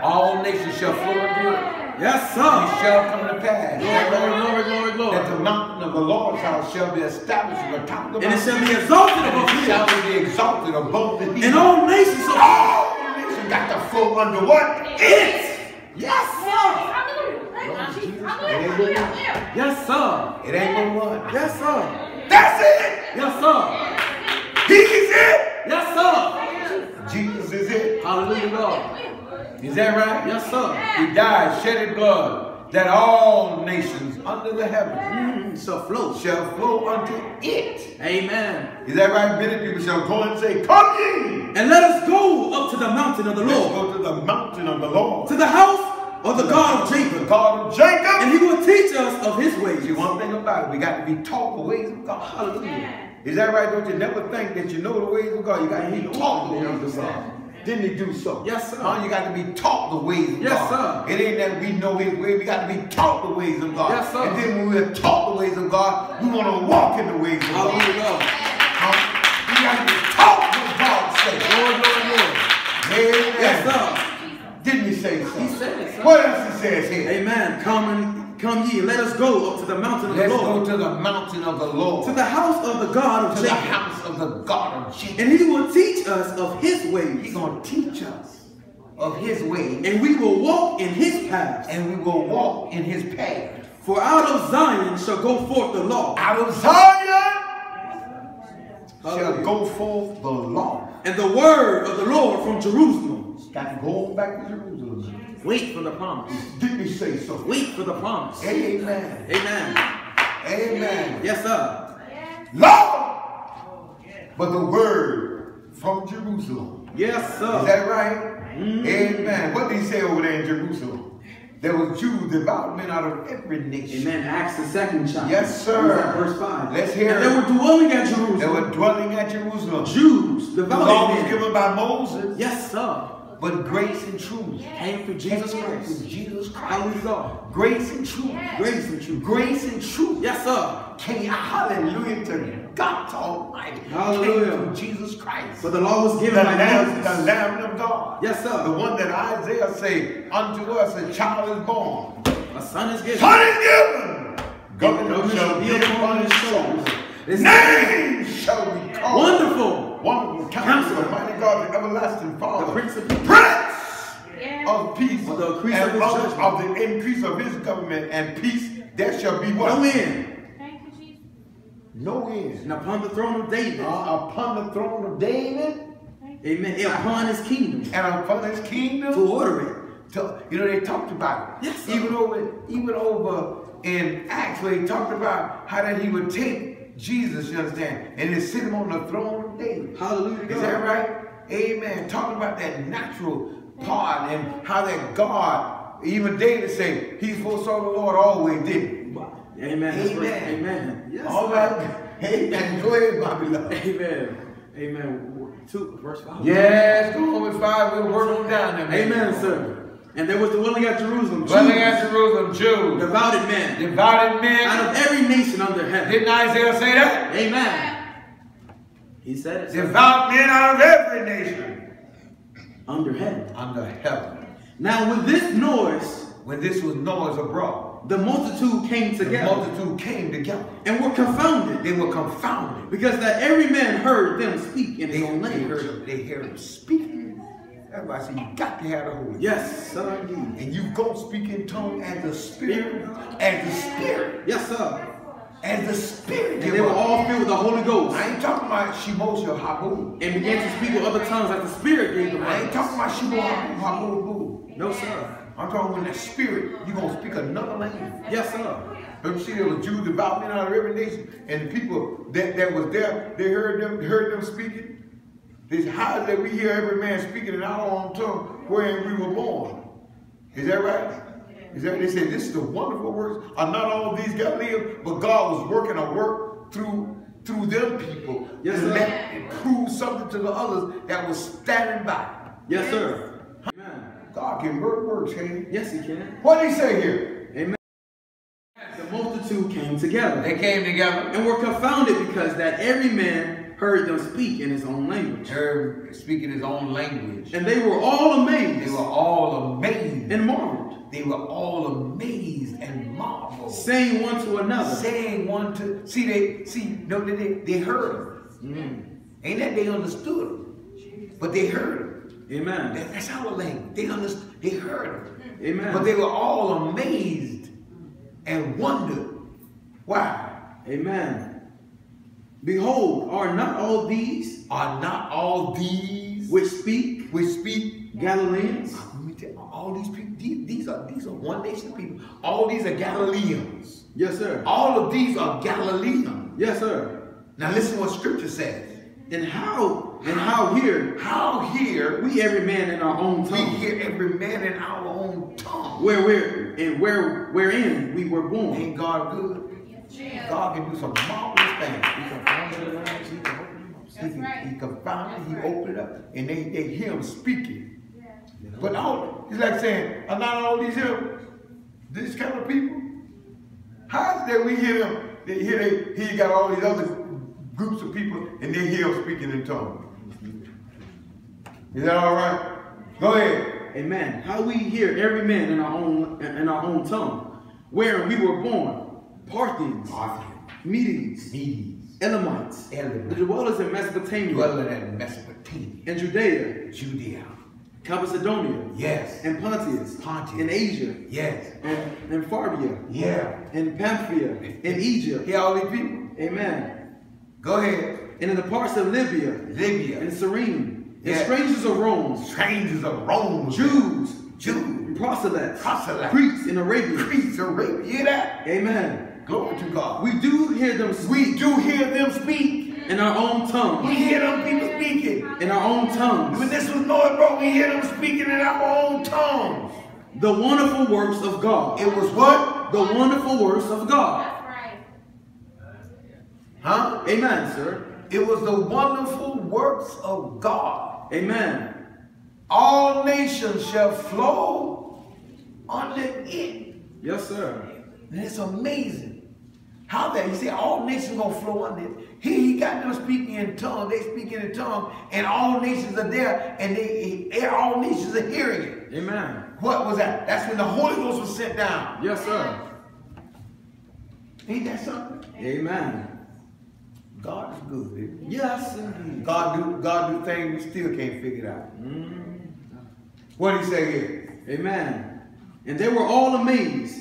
All nations shall flow again. Yes, sir. It shall come to pass. Glory, glory, glory, glory. That the mountain of the Lord's house shall be established on the top of the mountain. And it shall be exalted above the shall be exalted above the heathen. And all nations. All nations got to flow under what? It. Yes, sir. Yes, sir. It ain't no one. Yes, sir. That's it. Yes, sir. He is it. Yes, sir. Jesus is it. Hallelujah, Lord. Is that right? Yes, sir. He died, shed his blood, that all nations under the heaven shall flow, shall flow unto it. Amen. Is that right? Many people shall go and say, come ye, and let us go up to the mountain of the Lord. Let's go to the mountain of the Lord. To the house of the God of Jacob. The God of Jacob. And he will teach us of his ways. You one thing about it. We got to be taught the ways of God. Hallelujah. Yeah. Is that right? Don't you never think that you know the ways of God. You got to be taught the ways of God. Didn't he do so? Yes, sir. Huh? You got to be taught the ways of yes, God. Yes, sir. It ain't that we know his way. We got to be taught the ways of God. Yes, sir. And then when we're taught the ways of God, we want to walk in the ways of God. Hallelujah. Huh? We got to be taught what God says. Lord, Lord, Lord. Amen. Yes, sir. Didn't he say so? He said it, sir. What else he says here? Amen. Come and come ye, let us go up to the mountain of the Lord. Let's go to the mountain of the Lord. To the house of the God of Jacob. To the house of the God of Jacob. And he will teach us of his ways. He's going to teach us of his ways. And we will walk in his paths. And we will walk in his paths. For out of Zion shall go forth the law. Out of Zion shall go forth the law. And the word of the Lord from Jerusalem. Got to go back to Jerusalem. Wait for the promise. Did he say so? Wait for the promise. Amen. Amen. Amen. Yes, sir. Lord. But the word from Jerusalem. Yes, sir. Is that right? Mm. Amen. What did he say over there in Jerusalem? There was Jews, devout men out of every nation. Amen. Acts the second chapter. Yes, sir. Verse five. Let's hear and it. They were dwelling at Jerusalem. They were dwelling at Jerusalem. Jews, devout men. The law was given by Moses. Yes, sir. But grace and truth came through Jesus Christ. Through Jesus Christ. Hallelujah. Grace and truth. Yes. Grace and truth. Grace and truth. Yes, sir. Came, hallelujah to God Almighty. Hallelujah. Came through Jesus Christ. For the law was given the by Lamb, Jesus. The Lamb of God. Yes, sir. The one that Isaiah said, unto us a child is born. A son is given. Son is given. Government shall be upon his shoulders. His name shall be called. Wonderful. Wonderful Counselor, the mighty God, the everlasting Father, the Prince of Peace, Prince of Peace, of the increase and of, his of the increase of His government and peace, there shall be what? No end. Thank you, Jesus. No end. And upon the throne of David, uh, upon the throne of David, amen. And upon His kingdom, and upon His kingdom, to order it. To, you know they talked about it. Yes, sir. Even over, even over in Acts, where he talked about how that He would take Jesus, you understand, and is sitting on the throne of David. Hallelujah. Is that right? Amen. Talking about that natural part and how that God, even David said, he foresaw the Lord always did. Amen. Amen. Amen. Yes. All right. Amen. Go ahead, Bobby. Amen. Amen. Two, verse five. Yes, go on with five. We'll work on down there. Amen, sir. And there was dwelling at Jerusalem, dwelling at Jerusalem, Jews, devout men, devout men, out of every nation under heaven. Didn't Isaiah say that? Amen. He said it. Devout men out of every nation. Under heaven. Under heaven. Now with this noise. When this was noise abroad. The multitude came together. The multitude came together. And were confounded. They were confounded. Because that every man heard them speak in his own language. They heard them speak. Everybody said, you got to have the Holy Spirit. Yes, sir. And you go speak in tongues as the Spirit. As the Spirit. Yes, sir. As the Spirit. And they, they were all filled with the Holy Ghost. I ain't talking about Shimoshi or Habu. And began to speak with other tongues like the Spirit gave them. I ain't talking about Shimoshi or Habu. No, sir. I'm talking when the Spirit, you're going to speak another language. Yes, sir. Don't you see there were Jews devout men out of every nation? And the people that, that was there, they heard them, heard them speaking. They said, how is that we hear every man speaking in our own tongue wherein we were born? Is that right? Is that, they said, this is the wonderful works. Are not all these Galileans, but God was working a work through through them people. Yes, and sir. Let it prove something to the others that was standing by. Yes, sir. Amen. God can work works, can he? Yes, he can. What did he say here? Amen. The multitude came together. They came together. And were confounded because that every man heard them speak in his own language. Heard speak in his own language. And they were all amazed. They were all amazed. And marveled. They were all amazed and marveled. Saying one to another. Saying one to... See, they see no, they, they heard them. Mm. Ain't that they understood them. But they heard them. Amen. That, that's our language. They understood. They heard them. Amen. But they were all amazed and wondered. Why? Amen. Behold, are not all these are not all these which speak which speak Galileans? Let me tell you, all these people, these, these are these are one nation people. All these are Galileans. Yes, sir. All of these are Galileans. Yes, sir. Now listen what Scripture says. And how and how here how here we every man in our own tongue. We hear every man in our own tongue. Where where and where wherein we were born. Ain't God good? God can do some marvelous things. He confounded the language. He can open them up. He, right. he confounded. He right. opened it up, and they, they hear him speaking. Yeah. But all he's like saying, "Are not all these here this kind of people? How is that we hear them? They hear they he got all these other groups of people, and they hear him speaking in tongues. Mm-hmm. Is that all right? Go ahead. Amen. How we hear every man in our own in our own tongue, where we were born." Parthians, Medes, Medes, Elamites, Elamites, the dwellers in Mesopotamia, dwelling in Mesopotamia, and Judea, Judea, Cappadocia, yes, and Pontus, Pontus, in Asia, yes, and, and Pharbia, yeah, and Pamphylia, in Egypt, here all these people, amen. Go ahead. And in the parts of Libya, Libya, and Cyrene, yes. And strangers of Rome, strangers of Rome, Jews, Jews, proselytes, proselytes, Greeks in Arabia, Greeks Arabia, hear that? Amen. Glory to God. We do hear them speak. We do hear them speak. In our own tongue. We hear them people speaking. In our own tongues. When this was noise broke, we hear them speaking in our own tongues. The wonderful works of God. It was what? The wonderful works of God. That's right. Huh? Amen, sir. It was the wonderful works of God. Amen. All nations shall flow under it. Yes, sir. And it's amazing how that, you see, all nations going to flow under it. He, he got them speaking in tongues. They speaking in tongues, and all nations are there, and they, they all nations are hearing it. Amen. What was that? That's when the Holy Ghost was sent down. Yes, sir. Ain't that something? Amen. God is good, baby. Yes, indeed. God do, God do things we still can't figure it out. Mm-hmm. What did he say here? Amen. And they were all amazed.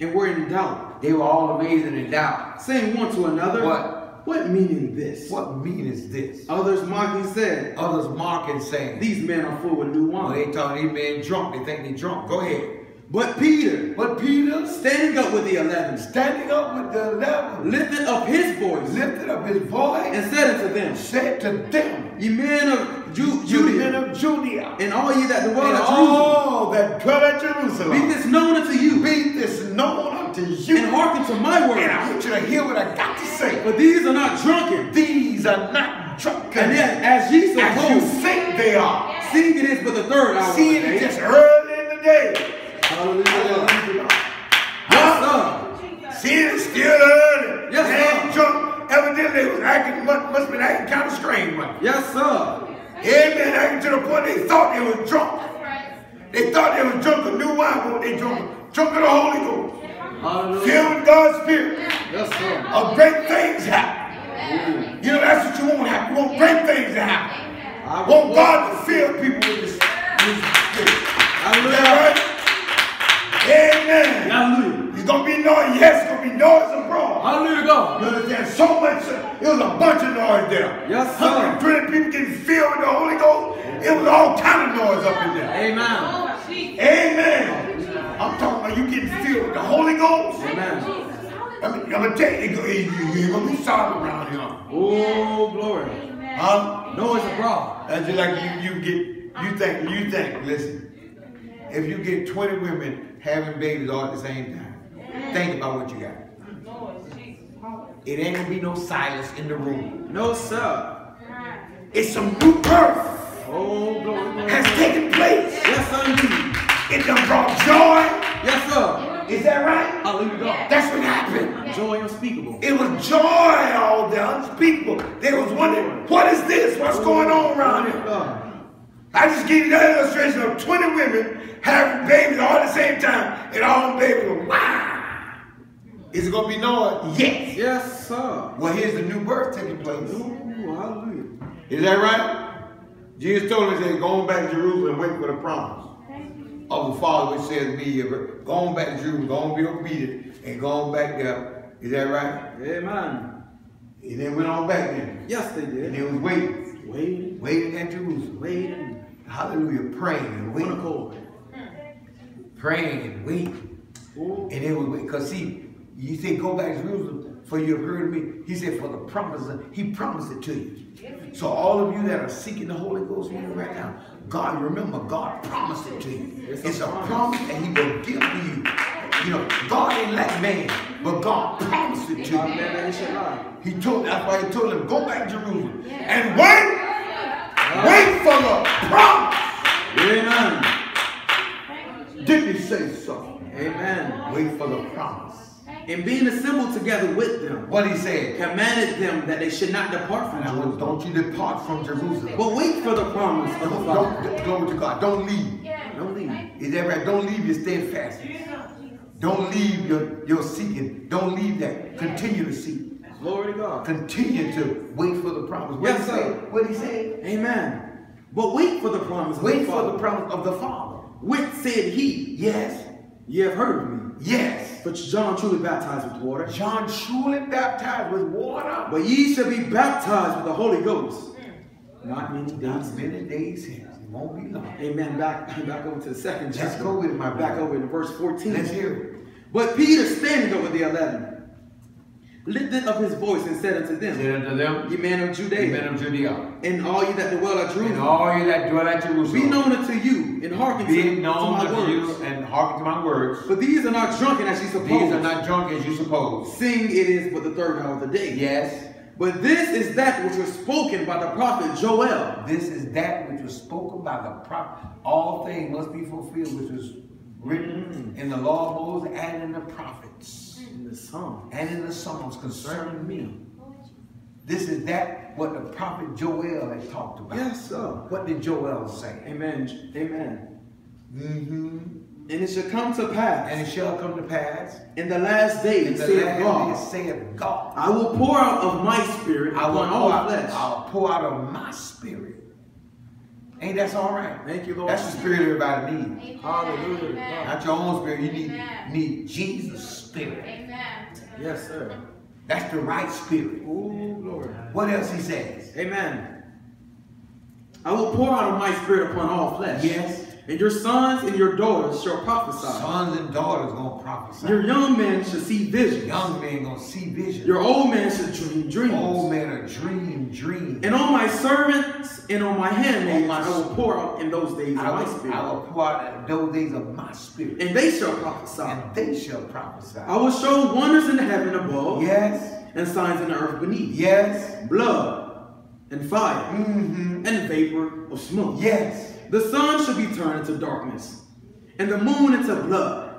And were in doubt. They were all amazed and in doubt. Saying one to another. What? What meaning this? What mean is this? Others mocking said. Others mocking saying. These men are full with new wine. Well, they thought these men drunk. They think they drunk. Go ahead. But Peter. But Peter. Standing up with the eleven. Standing up with the eleven. Lifted up his voice. Lifted up his voice. And said unto them. Said to them. Ye men of Ju Judea. Ye men of Judea. And all ye that dwell at Jerusalem. All that dwell at Jerusalem. Be this known unto you. Be this known unto you. And hearken to my words. And I want you to hear what I got to say. But these are not drunken. These are not drunken. And yet, as ye suppose. As you think they are. Yeah. Seeing it is but the third hour. Seeing it just early in the day. Hallelujah. Hallelujah. Yes, sir. See, it's still early. Yes, sir. Evidently, they was acting, must, must have been acting that kind of strange one. Yes, sir. Amen. I get to the point they thought they was drunk. They thought they was drunk of new wine, but they drunk, drunk of the Holy Ghost. Hallelujah. Filled with God's Spirit. Yes, sir. Or great things happen. Amen. You know, that's what you want to happen. You want great things to happen. I want God to fill people with this, this Spirit. Hallelujah. Is that right? Amen. Hallelujah. It's going to be noise. Yes, it's going to be noise abroad. Hallelujah, God. You understand? So much. It was a bunch of noise there. Yes, sir. one hundred twenty people getting filled with the Holy Ghost. It was all kind of noise up in there. Amen. Amen. I'm talking about you getting filled with the Holy Ghost. Amen. I mean, I'm going to tell you, you're going to be solid around here. Oh, glory. Um, noise abroad. That's just like you, you get, you think, you think, listen. If you get twenty women having babies all at the same time, think about what you got. It ain't going to be no silence in the room. No, sir. It's some new birth. Oh, glory, glory. Has taken place. Yes, sir. It done brought joy. Yes, sir. Is that right? Hallelujah. Yes. That's what happened. Joy unspeakable. It was joy all the unspeakable. They was wondering, what is this? What's oh, going on around here? God. I just gave you that illustration of twenty women having babies all at the same time, and all the babies were, wow. Is it going to be noise? Yes. Yes, sir. Well, here's the new birth taking place. Ooh, hallelujah. Is that right? Jesus told us that going back to Jerusalem and wait for the promise of the Father which says be going back to Jerusalem, going to be obedient, and going back there. Is that right? Amen. And they went on back then. Yes, they did. And they was waiting. Waiting. Waiting at Jerusalem. Waiting. Hallelujah. Praying and waiting. Praying and waiting. Ooh. And they was waiting. Because see, you say go back to Jerusalem, for you have heard me. He said, for the promise, he promised it to you. So all of you that are seeking the Holy Ghost right now, God, remember, God promised it to you. It's a promise that he will give to you. You know, God ain't like man, but God promised it to you. He told, that's why he told him, go back to Jerusalem and wait, wait for the promise. Amen. Didn't he say so? Amen. Wait for the promise. And being assembled together with them, what he said, commanded them that they should not depart from Jerusalem. Don't you depart from Jerusalem. But wait for the promise of the Father. Glory to God. Don't leave. Don't leave. Is that right? Don't leave your steadfastness. Don't leave your, your seeking. Don't leave that. Continue to seek. Glory to God. Continue to wait for the promise. What yes, he sir. Said, what he said. Amen. But wait for the promise. Wait of the for Father. The promise of the Father. Which said he? Yes. You have heard of me. Yes. But John truly baptized with water. John truly baptized with water. But ye shall be baptized with the Holy Ghost. Not many days. Not many days hence. It won't be long. Amen. Back, back over to the second chapter. Let's go with it, my brother. Back over in verse fourteen. Let's hear it. But Peter, standing over the eleven, lifted up his voice and said unto them, said unto them, ye men of Judea, ye men of Judea, and all ye that dwell at Jerusalem, and all ye that dwell at Jerusalem, be known unto you, and hearken be to, known to my unto words, you and hearken to my words. For these are not drunken as ye suppose. These are not drunken as you suppose. Seeing it is but the third hour of the day. Yes. But this is that which was spoken by the prophet Joel. This is that which was spoken by the prophet. All things must be fulfilled, which was written in the law of Moses and in the prophets. The Psalms. And in the Psalms concerning me. This is that what the prophet Joel had talked about. Yes, sir. What did Joel say? Amen. Amen. Mm-hmm. And it shall come to pass. And it shall come to pass. In the last days, saith God, saith God, I will pour out of my spirit I will upon all out, flesh. I'll pour out of my spirit. Ain't that's all right? Thank you, Lord. That's the spirit everybody needs. Amen. Hallelujah. Amen. Not your own spirit. You need, need Jesus' spirit. Amen. Yes, sir. That's the right spirit. Ooh, Lord. What else he says? Amen. I will pour out of my spirit upon all flesh. Yes. And your sons and your daughters shall prophesy. Sons and daughters gonna prophesy. Your young men shall see visions. Young men gonna see visions. Your old men shall dream dreams. Old men are dream dreams. And on my servants and on my handmaids I will pour out in those days of my spirit. I will pour out in those days of my spirit. And they shall prophesy. And they shall prophesy. I will show wonders in the heaven above. Yes. And signs in the earth beneath. Yes. Blood and fire. Mm-hmm. And vapor of smoke. Yes. The sun shall be turned into darkness, and the moon into blood,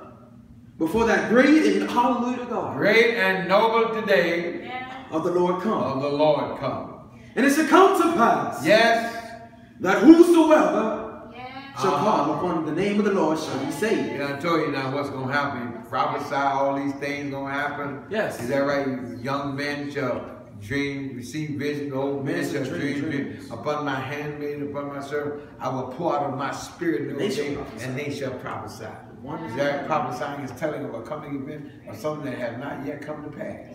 before that great and hallelujah God, great and noble today of the Lord come. Of the Lord come. And it shall come to pass, yes, that whosoever yes. shall call upon the name of the Lord shall be saved. And I told you now what's going to happen. Prophesy all these things going to happen. Yes. Is that right? Young men shall dream, receive vision, old men shall dream, dream, upon my handmaid, upon my servant, I will pour out of my spirit those days, and they shall prophesy. One is that prophesying is telling of a coming event or something that has not yet come to pass.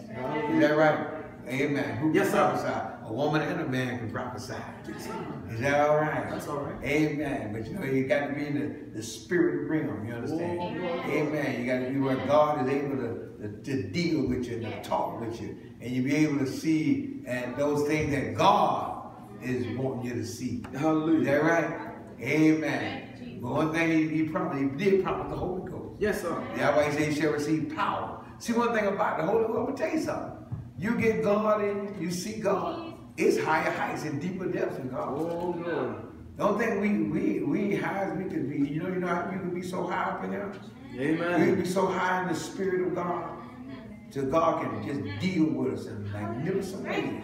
Is that right? Amen. Who can yes, prophesy? A woman and a man can prophesy. Yes, is that all right? That's all right. Amen. But you know, you got to be in the, the spirit realm, you understand? Amen. Amen. You got to be where God is able to, to, to deal with you and to talk with you. And you be able to see and those things that God is wanting you to see. Hallelujah. Is that right? Amen. But one thing he, he promised, he did promise the Holy Ghost. Yes, sir. That's why he said he shall receive power. See, one thing about the Holy Ghost, I'm going to tell you something. You get God in, you see God. It's higher heights and deeper depths in God. Oh Lord. Don't think we we we high as we could be. You know, you know how you could be so high up in there? Amen. We could be so high in the spirit of God. So God can just deal with us in a magnificent way.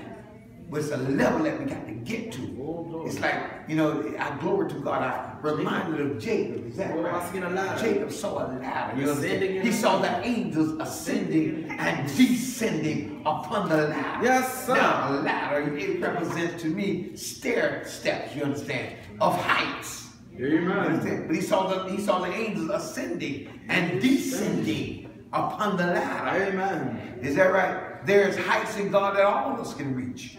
But it's a level that we got to get to. Oh, Lord. It's like, you know, I glory to God. I reminded Jacob. of Jacob. Is that oh, right? Jacob saw a ladder. You know, he saw the angels ascending and descending upon the ladder. Yes, sir. Now, a ladder, it represents to me stair steps, you understand, of heights. Amen. But he saw the, he saw the angels ascending and descending upon the ladder. Amen. Is that right? There's heights in God that all of us can reach.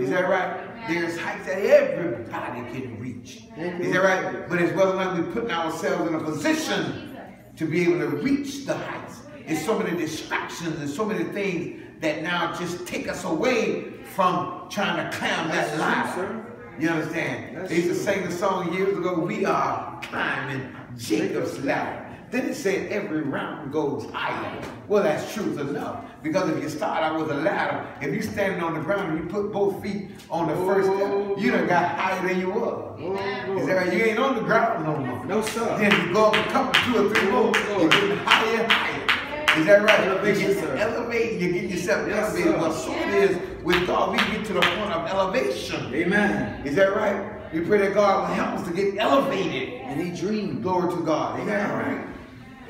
Is that right? There's heights that everybody can reach. Is that right? But it's whether or not we're putting ourselves in a position to be able to reach the heights. There's so many distractions and so many things that now just take us away from trying to climb that ladder. You understand? They used to sing the song years ago, we are climbing Jacob's ladder. Then it said every round goes higher. Well, that's truth enough. Because if you start out with a ladder, if you're standing on the ground and you put both feet on the first step, you done got higher than you were. Is that right? You ain't on the ground no more. No, sir. Then you go up a couple, two or three more, you're getting higher and higher. Is that right? Elevation, sir. Elevate, you get yourself elevated. Well, so it is with God, we get to the point of elevation. Amen. Is that right? We pray that God will help us to get elevated. And he dreamed. Glory to God. Is that right?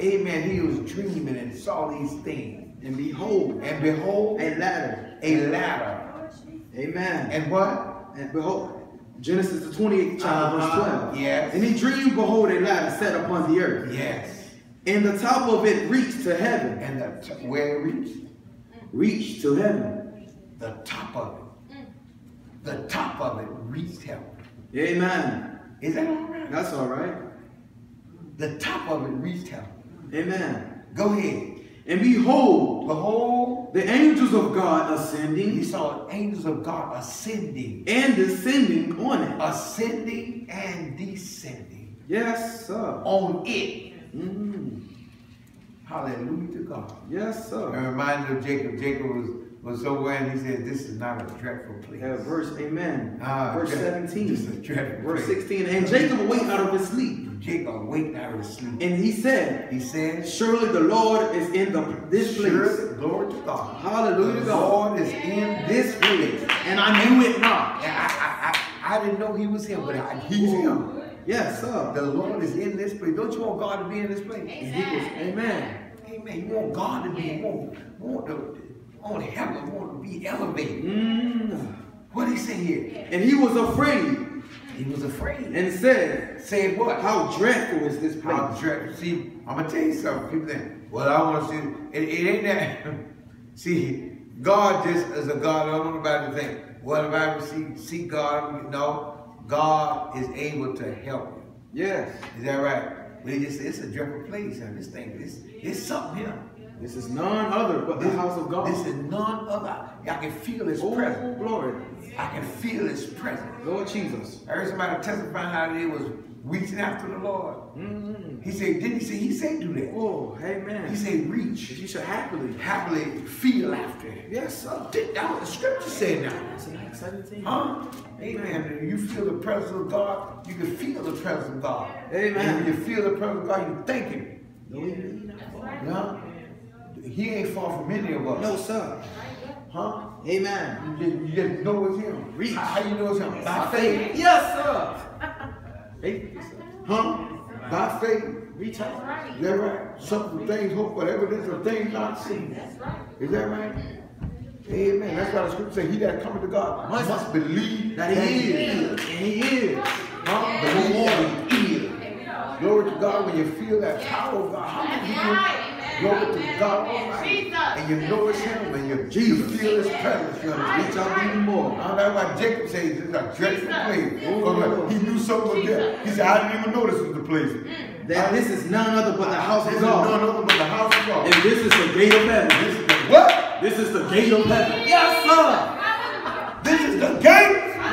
Amen. He was dreaming and saw these things. And behold. And behold. A ladder. A ladder. Amen. And what? And behold. Genesis the twenty-eighth chapter, uh-huh. verse twelve. Yes. And he dreamed, behold, a ladder set upon the earth. Yes. And the top of it reached to heaven. And the top, where it reached? Reached to heaven. The top of it. The top of it reached heaven. Amen. Is that all right? That's all right. The top of it reached heaven. Amen. Go ahead. And behold, behold, the angels of God ascending. He saw angels of God ascending and descending on it. Ascending and descending. Yes, sir. On it. Mm-hmm. Hallelujah to God. Yes, sir. It reminded me of Jacob. Jacob was, was somewhere and he said, this is not a dreadful place. Uh, verse, amen. Uh, verse seventeen. This is a dreadful verse place. sixteen. And Jacob awaked out of his sleep. Jacob awaked out of sleep. And he said, he said, surely the Lord is in the this place. Surely, glory to God. Hallelujah. The Lord is in this place. And I knew it not. And I, I, I, I didn't know he was here, but I, he's him. Yes, sir. The Lord is in this place. Don't you want God to be in this place? Amen. And he was, amen. Amen. You want God to be, you want, want, to, want heaven, want to be elevated. Mm. What did he say here? And he was afraid. He was afraid. And said, said what? How dreadful is this place? How dreadful. See, I'm going to tell you something. People think, well, I want to see. It, it ain't that. See, God just is a God. I don't know about the thing. Well, if I see, see God, no, God is able to help you. Yes. Is that right? But he just said, it's a dreadful place. And this thing, it's, it's something here. This is none other but the this, house of God. This is none other. I can feel his oh, presence. Glory. I can feel his presence. Lord Jesus. I heard somebody testifying how they was reaching after the Lord. Mm-hmm. He said, didn't he say, he said do that. Oh, amen. He said reach. You should happily, happily feel after him. Yes, sir. That's what the scripture said now. That's in Acts seventeen. Huh? Amen. Amen. You feel the presence of God, you can feel the presence of God. Amen. And when you feel the presence of God, you thank him. No, yeah. He, no. He ain't far from any of us. No, sir. Huh? Amen. You just, you just know it's him. Reach. How do you know it's him? By, By faith. faith. Yes, sir. Faith. Yes, sir. Huh? Right. By faith. Reach out. That's right. Is that right? Something, things, hope, but evidence of things not seen. That's right. Is that right? Amen. That's why the scripture says, he that cometh to God must, must believe that he is. And he is. Huh? Believe that he is. Glory to God when you feel that power of God. Hallelujah. Glory to God. Almighty. And you know it's him and you, Jesus. you feel his presence. You reach out even more. Now, that's why Jacob says it's a dreadful place. Oh, he knew so much there. He said, I didn't even know this was the place. Mm. That this is none other but the house of God. None other but the house of God. And this is the gate of heaven. This is the what? This is the gate of heaven. Yes, sir. This is the gate.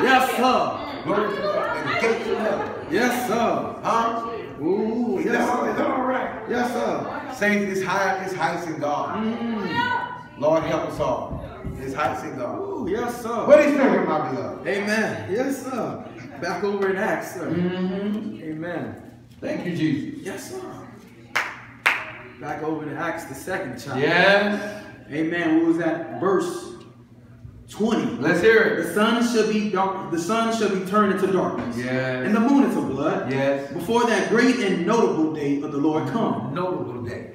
Yes, sir. Glory to God. The gate of heaven. Yes, sir. Huh? Ooh, is, yes, that all, is that all right? Yes, sir. Saints, it's high, it's heights in God. Mm. Lord, help us all. It's heights in God. Ooh, yes, sir. What is that, my beloved? Amen. Yes, sir. Back over in Acts, sir. Mm-hmm. Amen. Thank you, Jesus. Yes, sir. Back over in Acts, the second chapter. Yes. Amen. What was that? Verse twenty. Let's hear it. The sun shall be dark, the sun shall be turned into darkness. Yes. And the moon into blood. Yes. Before that great and notable day of the Lord come. Notable day.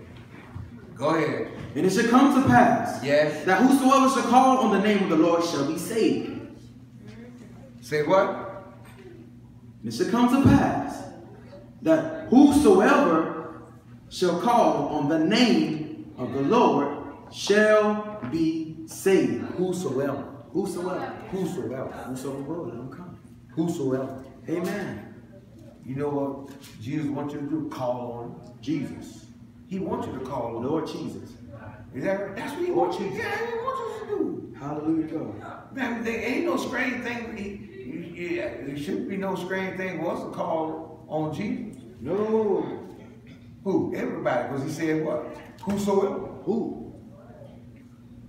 Go ahead. And it shall come to pass. Yes. That whosoever shall call on the name of the Lord shall be saved. Say what? And it shall come to pass that whosoever shall call on the name of the Lord shall be saved. Whosoever. Whosoever. Whosoever. Whosoever. I'm coming. Whosoever. Amen. You know what Jesus wants you to do? Call on Jesus. He wants you to call on Lord Jesus. Is that right? That's what he wants you to do. Yeah, he wants you to do. Hallelujah, God. Man, there ain't no strange thing. Yeah, there shouldn't be no strange thing for us to call on Jesus. No. Who? Everybody. Because he said what? Whosoever. Who?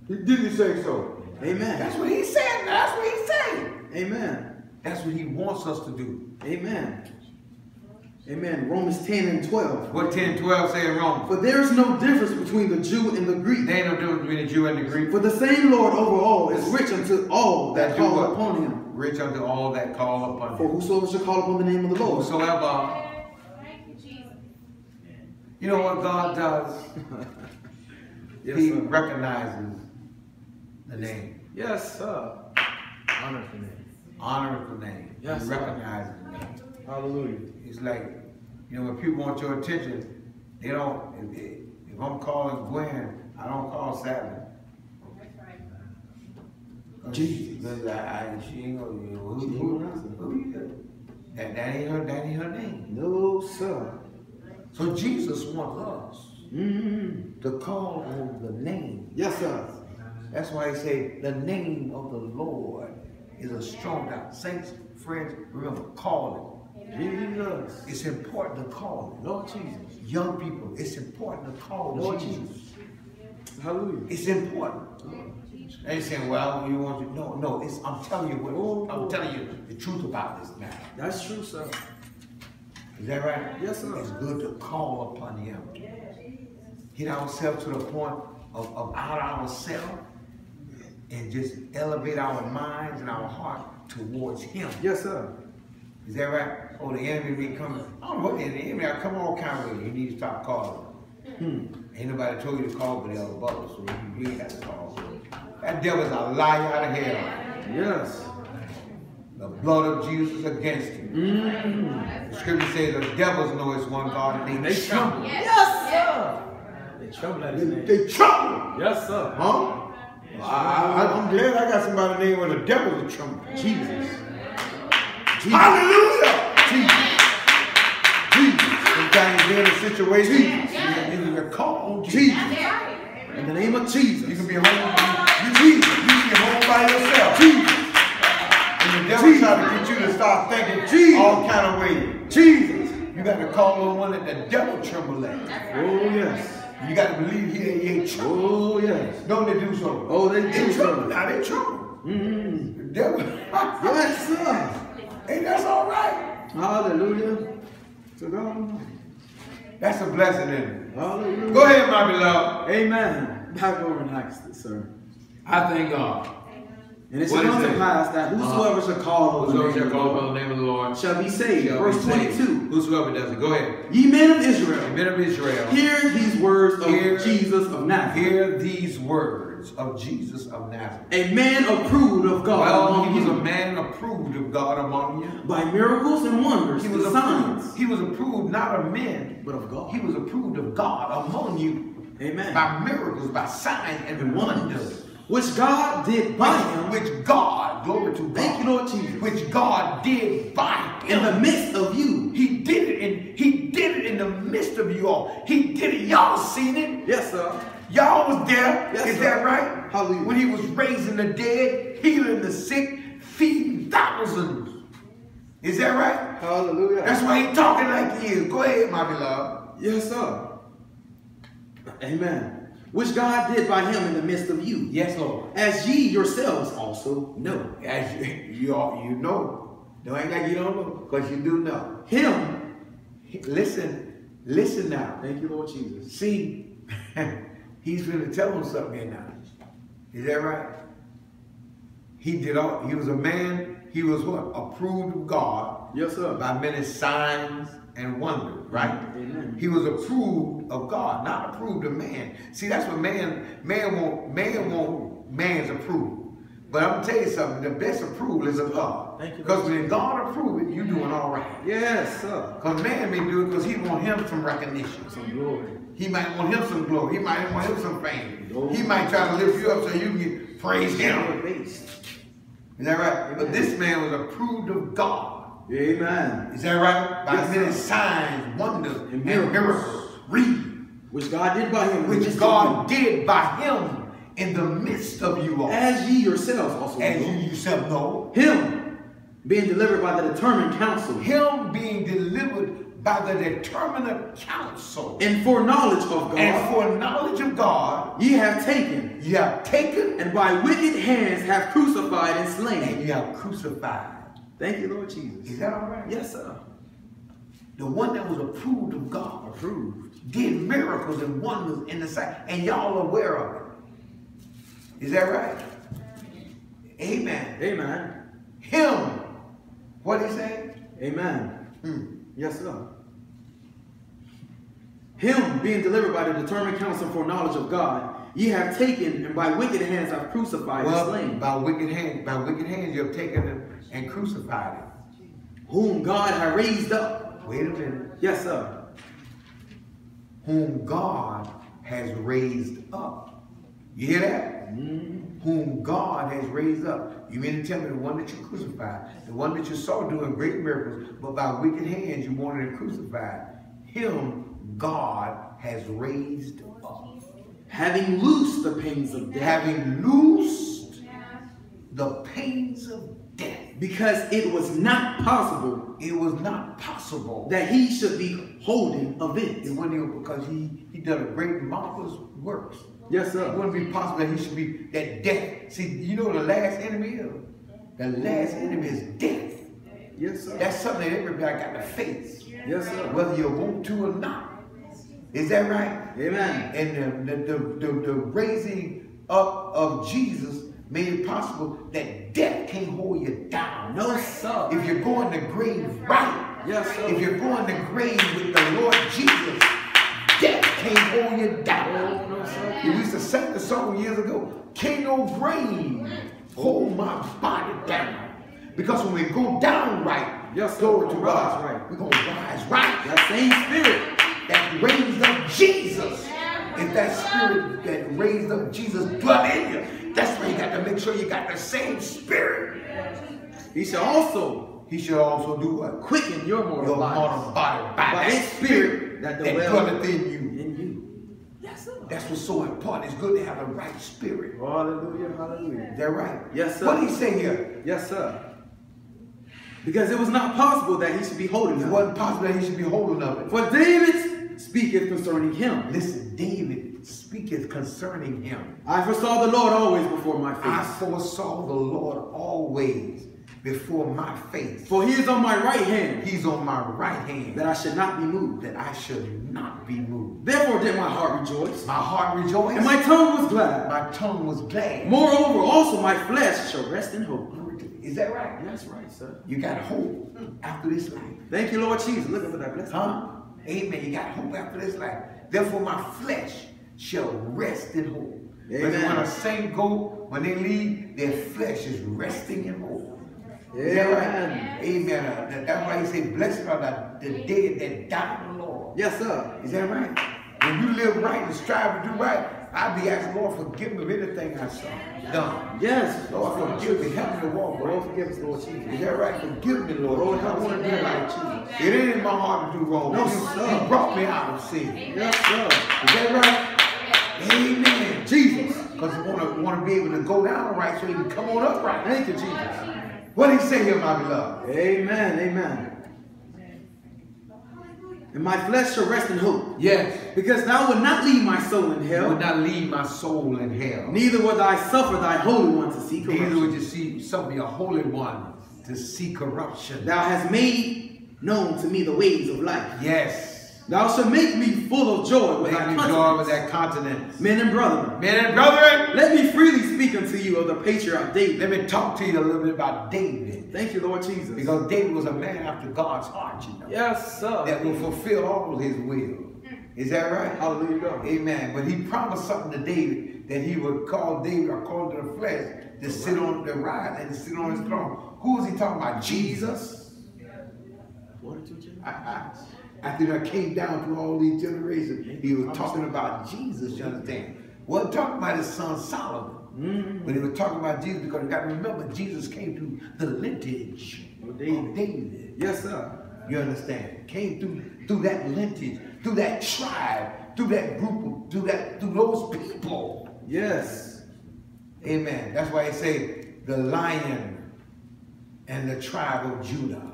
He didn't say so. Amen. That's what he said. That's what he said. Amen. That's what he wants us to do. Amen. Amen. Romans ten and twelve. What ten and twelve say in Romans? For there is no difference between the Jew and the Greek. There ain't no difference between the Jew and the Greek. For the same Lord over all is rich unto all that, that call upon him. Rich unto all that call upon him. For whosoever shall call upon the name of the Lord. Whosoever. Thank you, Jesus. You know what God does? Yes, he sir. recognizes the name. Yes, sir. Honor the name. Honor the name. Yes, he recognizes the name. Hallelujah. It's like, you know, when people want your attention, they don't, if, they, if I'm calling Gwen, I don't call Sadler. Jesus. I, I, she ain't gonna, you know, who, who, who, who, that, that, ain't her, that ain't her name. No, sir. So Jesus wants us mm-hmm. to call on the name. Yes, sir. That's why he said the name of the Lord is a strong tower. Saints, friends, remember, call it. Jesus. It's important to call it. Lord Jesus. Young people, it's important to call Lord Jesus. Jesus. Hallelujah. It's important. They ain't saying, well, you want to no, no, it's I'm telling you what oh. I'm telling you the truth about this matter. That's true, sir. Is that right? Yes, sir. It's good to call upon him. Get ourselves to the point of, of out ourselves and just elevate our minds and our heart towards him. Yes, sir. Is that right? Oh, the enemy be coming. I don't know, the enemy, I come all kinds of ways. You need to stop calling. Hmm. Ain't nobody told you to call but Elder Butler, so you really got to call. That devil's a liar out of hell. Yes. The blood of Jesus against him. Mm. The scripture says the devils know it's one God and they tremble. Yes, yes, sir. They tremble at his name. They tremble. Yes, sir. Huh? Well, I, I, I'm glad I got somebody named where the devil is trembling. Jesus. Jesus. Hallelujah. Jesus. Jesus. Sometimes you're in a situation, Jesus. And you can call on Jesus. Jesus. In the name of Jesus. You can be home. You, Jesus. You can be home by yourself. Jesus. And the devil trying to get you to start thinking Jesus. All kind of ways. Jesus. You got to call on one that the devil tremble at. Oh, yes. You got to believe he ain't trouble. Oh, yes. Don't they do so? Oh, they do so. Now they trouble. Mm-hmm. The devil. Yes, sir. Hey, that's all right. Hallelujah. To God. That's a blessing in it. Hallelujah. Go ahead, my beloved. Amen. Back over in Acts, sir. I thank God. And it shall come to pass that whosoever uh, shall call upon the, the name of the Lord shall be saved. Shall Verse be saved. twenty-two. Whosoever does it. Go ahead. Ye men of Israel. Ye men of Israel. Hear these words hear, of Jesus of Nazareth. Hear these words of Jesus of Nazareth. A man approved of God well, among he you. He was a man approved of God among you. By miracles and wonders he was and approved, signs. He was approved not of men, but of God. He was approved of God among you. Amen. By miracles, by signs and wonders. Which God did by him. Which God, glory to God. Thank you, Lord Jesus. Which God did by him. In the midst of you. He did it in, he did it in the midst of you all. He did it. Y'all seen it? Yes, sir. Y'all was there. Yes, Is sir. that right? Hallelujah. When he was raising the dead, healing the sick, feeding thousands. Is that right? Hallelujah. That's why he's talking like he is. Go ahead, my beloved. Yes, sir. Amen. Which God did by him in the midst of you. Yes, Lord. As ye yourselves also know. As you, you, all, you know. No, ain't like you don't know, because you do know. Him. Listen. Listen now. Thank you, Lord Jesus. See, he's going to tell him something here now. Is that right? He did all, he was a man, he was what? Approved of God. Yes, sir. By many signs and wonders, right? Amen. He was approved of God, not approved of man. See, that's what man, man won't, man won't, man's approved. But I'm gonna tell you something, the best approval is of God. Thank you. Because when God approves it, you're doing all right. Yes, sir. Because man may do it because he want him some recognition. Some glory. He might want him some glory. He might want him some fame. Glory. He might try to lift you up so you can get praise him. Is that right? Amen. But this man was approved of God. Amen. Is that right? By yes, many signs, wonders, and miracles. miracles. Read. Which God did by him. Which God did by him in the midst of you all. As ye yourselves also As know. As you yourself know. Him being delivered by the determined counsel. Him being delivered by the determined counsel. And foreknowledge of God. And foreknowledge of God. Ye have taken. Ye have taken. And by wicked hands have crucified and slain. And ye have crucified. Thank you, Lord Jesus. Is that all right? Yes, sir. The one that was approved of God, approved, did miracles and wonders in the sight, and y'all are aware of it. Is that right? Amen. Amen. Him. What did he say? Amen. Hmm. Yes, sir. Him being delivered by the determined counsel and foreknowledge of God. Ye have taken, and by wicked hands I've crucified well, and slain. By wicked hands, by wicked hands you have taken him and crucified him. Whom God had raised up. Wait a minute. Yes, sir. Whom God has raised up. You hear that? Mm-hmm. Whom God has raised up. You mean to tell me the one that you crucified, the one that you saw doing great miracles, but by wicked hands you wanted to crucify. Him God has raised up. Having loosed the pains of death. Having loosed the pains of death. Because it was not possible. It was not possible. That he should be holding of it. It wasn't even because he, he done a great marvelous works. Yes, sir. It wouldn't be possible that he should be, that death. See, you know the last enemy is? The last enemy is death. Yes, sir. That's something that everybody got to face. Yes, sir. Whether you want to or not. Is that right? Amen. And the, the, the, the raising up of Jesus made it possible that death can't hold you down. No, sir. If you're going to grave right, yes, sir. If you're going to grave with the Lord Jesus, death can't hold you down. No, sir. We used to sing the song years ago, can't no grave hold my body down. Because when we go down right, yes, glory to God, right. we're going to rise right. That same spirit that raised up Jesus. If that spirit that raised up Jesus dwelt in you, that's why you got to make sure you got the same spirit. He should also, he should also do what? Quicken your mortal body by, by that spirit that dwelleth in you. In you. Yes, sir. That's what's so important. It's good to have the right spirit. Hallelujah, hallelujah. Is that right? Yes, sir. What did he say here? Yes, sir. Because it was not possible that he should be holding it. It wasn't possible that he should be holding of it. For David speaketh concerning him. Listen, David speaketh concerning him. I foresaw the Lord always before my face. I foresaw the Lord always before my face. For he is on my right hand. He's on my right hand. That I should not be moved. That I should not be moved. Therefore did my heart rejoice. My heart rejoiced. And my tongue was glad. My tongue was glad. Moreover, also my flesh shall rest in hope. Is that right? That's right, sir. You got hope after this life. Thank you, Lord Jesus. Looking for that blessing. Huh? Amen. You got hope after this life. Therefore my flesh shall rest in hope. Amen. But when a saint go, when they leave, their flesh is resting in hope. Yeah. Is that right? Yes. Amen. That's why he said, blessed are the dead that die in the Lord. Yes, sir. Is that right? When you live right and strive to do right, I be asking, Lord, forgive me of anything I saw done. Yes. Lord, forgive me. Help me to walk. Lord, forgive us, Lord Jesus. Is that right? Forgive me, Lord. Lord, I want to be like Jesus. It ain't in my heart to do wrong. No, sir. You brought me out of sin. Yes, sir. Is that right? Amen. Jesus. Because you want to, want to be able to go down right so you can come on up right. Thank you, Jesus. What did he say here, my beloved? Amen. Amen. And my flesh shall rest in hope. Yes. Because thou wilt not leave my soul in hell. Would not leave my soul in hell. Neither will I suffer thy holy one to see corruption. Neither would you see, suffer your holy one to see corruption. Thou hast made known to me the ways of life. Yes. Thou shalt make me full of joy with thy continence. continence. Men and brethren. Men and brethren. Let me freely speak unto you of the patriarch David. Let me talk to you a little bit about David. Thank you, Lord Jesus. Because David was a man after God's heart, you know. Yes, sir. That will fulfill all his will. Is that right? Hallelujah. God. Amen. But he promised something to David, that he would call David according to the flesh to sit on the ride and to sit on his throne. Who is he talking about? Jesus? What did you do? I, I, After I came down through all these generations, he was talking about Jesus, you understand? Wasn't talking about his son Solomon. Mm-hmm. But he was talking about Jesus because you got to remember, Jesus came through the lineage of David. Yes, sir. You understand? Came through through that lineage, through that tribe, through that group, through that through those people. Yes. Amen. That's why he said the lion and the tribe of Judah.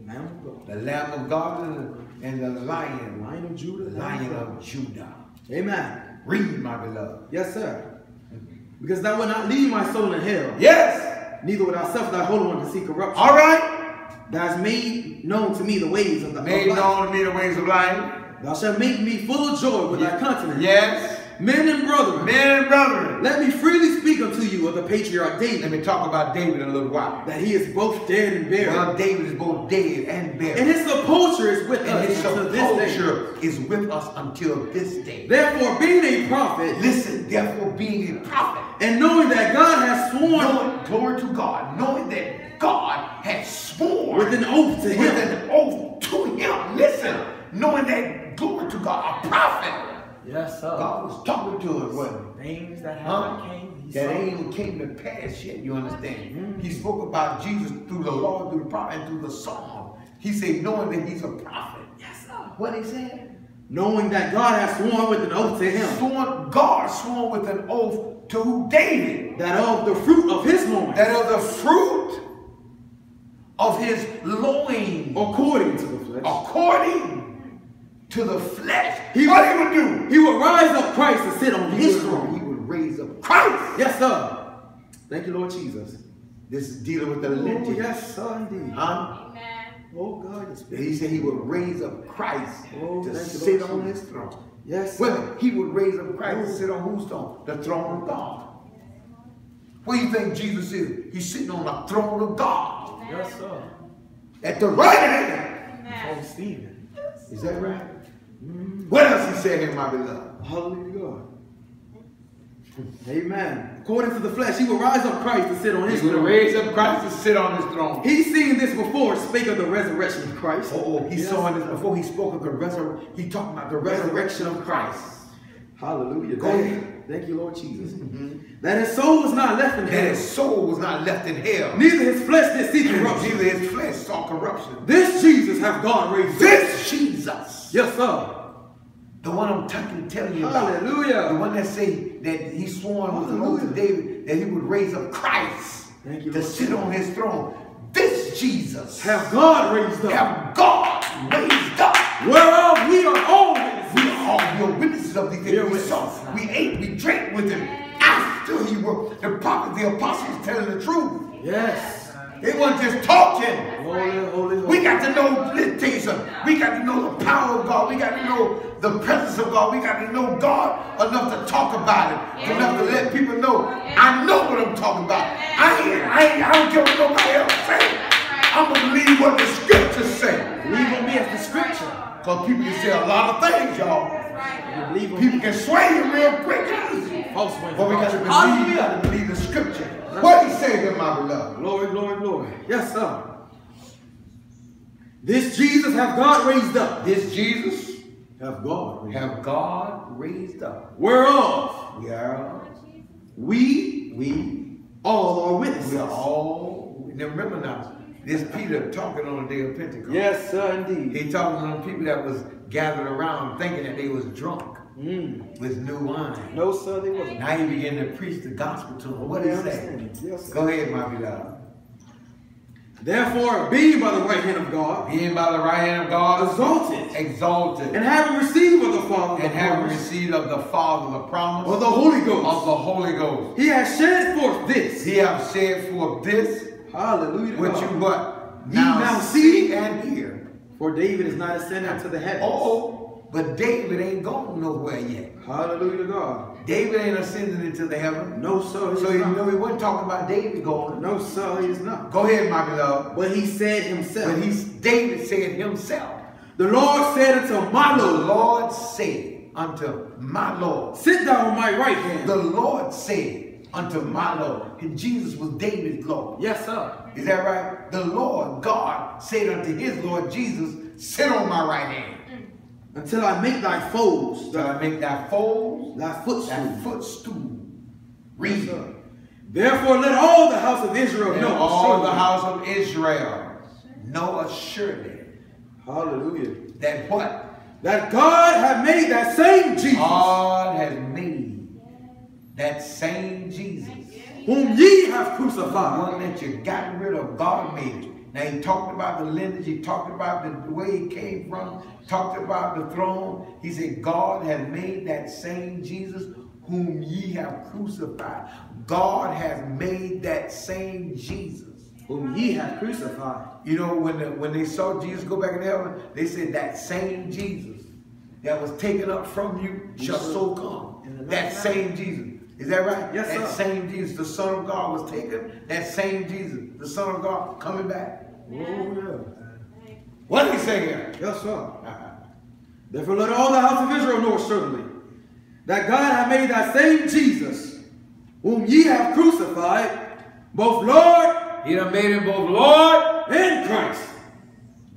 The Lamb of God. The Lamb of God and the And the lion, lion of Judah, the lion of Judah. Amen. Read, my beloved. Yes, sir. Because thou wilt not leave my soul in hell. Yes. Neither wilt thou suffer thy holy one to see corruption. All right. Thou hast made known to me the ways of the made of life. known to me the ways of life. Thou shalt make me full of joy with yes. thy continence. Yes. Men and brethren. Men and brethren. Let me freely speak unto you of the patriarch David. Let me talk about David in a little while. That he is both dead and buried. Well, David is both dead and buried. And his sepulture is with and us his until this day. is with us until this day. Therefore being a prophet. Listen, therefore being a prophet. And knowing that God has sworn. Knowing, glory to God. Knowing that God has sworn. With an oath to him. With an oath to him. Listen. Knowing that, glory to God, a prophet. Yes, sir. God was talking to us. What? Things that haven't huh? came. He that ain't even came to pass yet, you understand? Mm-hmm. He spoke about Jesus through the Lord, through the prophet, and through the Psalm. He said, knowing that he's a prophet. Yes, sir. What he said? Knowing that God has sworn with an oath to him. Sworn, God sworn with an oath to David. That of the fruit of his loins. That of the fruit of his loins. According to the flesh. According to the flesh. He what would, he would do? He would rise up Christ to sit on his throne. He would raise up Christ. Yes, sir. Thank you, Lord Jesus. This is dealing with the lineage. Yes, sir, indeed. Huh? Amen. Oh, God. He said he would raise up Christ oh, to sit on his throne. Yes, sir. Well, he would raise up Christ oh. to sit on whose throne? The throne of God. What do you think Jesus is? He's sitting on the throne of God. Amen. Yes, sir. At the right hand. From Stephen. Is that right? What else he said here, my beloved? Hallelujah, God. Amen. According to the flesh, he will rise up Christ to sit on his throne. He will raise up Christ to sit on his throne. He's seen this before, spake of the resurrection of Christ. Oh, he yes. saw this before. He spoke of the resurrection. He talked about the resurrection of Christ. Hallelujah. Go ahead. Thank you, Lord Jesus. Mm-hmm. That his soul was not left in hell. That his soul was not left in hell. Neither his flesh did see corruption. Neither his flesh saw corruption. This Jesus hath God raised. This Jesus. Yes, sir. The one I'm talking telling you about. Hallelujah. The one that say that he sworn with the oath to David that he would raise up Christ Thank you, to Lord sit God. on his throne. This Jesus hath God raised up. Have God raised up. Whereof we are all. All your witnesses of these things we saw. We ate, we drank with him after he was. The prophet, the apostles telling the truth. Yes. It wasn't just talking. Holy, holy, holy. We got to know, let's tell you something. We got to know the power of God. We got to know the presence of God. We got to know God enough to talk about it. Enough to let people know, I know what I'm talking about. I ain't, I ain't, I don't care what nobody else say. I'm going to believe what the scriptures say. Believe what me as the scripture. Because people can say a lot of things, y'all. People can sway you real quick and easy. But we got to believe, got to believe the scripture. What he said in my beloved. Glory, glory, glory. Yes, sir. This Jesus have God raised up. This Jesus have God raised up. Have God raised up. Whereof we are, we, we all are witnesses. We are all. Now remember now, this Peter talking on the day of Pentecost. Yes, sir, indeed. He talking on people that was gathered around thinking that they was drunk mm. with new wine. No, sir, they wasn't. Now he began to preach the gospel to them. What did he say? Yes, go ahead, my beloved. Therefore, being by the right hand of God, being by the right hand of God, exalted, exalted, and having received of the Father, and having received of the Father the promise, of the Holy Ghost, of the Holy Ghost, he has shed forth this. He has shed forth this. Hallelujah. Which you what? Now, now see and hear. For David is not ascended unto the heavens. Oh, but David ain't gone nowhere yet. Hallelujah to God. David ain't ascended into the heaven. No, sir. So you know he wasn't talking about David going. No, sir, he is not. Go ahead, my beloved. But he said himself. But he, David said himself. The Lord said unto my Lord. The Lord said unto my Lord. Sit down on my right hand. The Lord said unto my Lord. And Jesus was David's Lord. Yes, sir. Is that right? The Lord God said unto his Lord Jesus, sit on my right hand. Mm. Until I make thy foes. Until I make thy foes. Thy footstool. Thy footstool. Read. Yes, therefore let all the house of Israel know. All the house of Israel know assuredly. Hallelujah. That what? That God had made that same Jesus. God has made that same Jesus, whom ye have crucified. One that you got rid of, God made it. Now he talked about the lineage, he talked about the way he came from, talked about the throne. He said, God has made that same Jesus, whom ye have crucified. God has made that same Jesus, whom ye have crucified. You know, when, the, when they saw Jesus go back in heaven, they said, that same Jesus that was taken up from you shall so come. That same Jesus. Is that right? Yes, sir. That same Jesus, the Son of God, was taken. That same Jesus, the Son of God, coming back. Oh, yeah. What did he say here? Yes, sir. Uh-huh. Therefore, let all the house of Israel know certainly that God hath made that same Jesus, whom ye have crucified, both Lord. He done made him both Lord and Christ.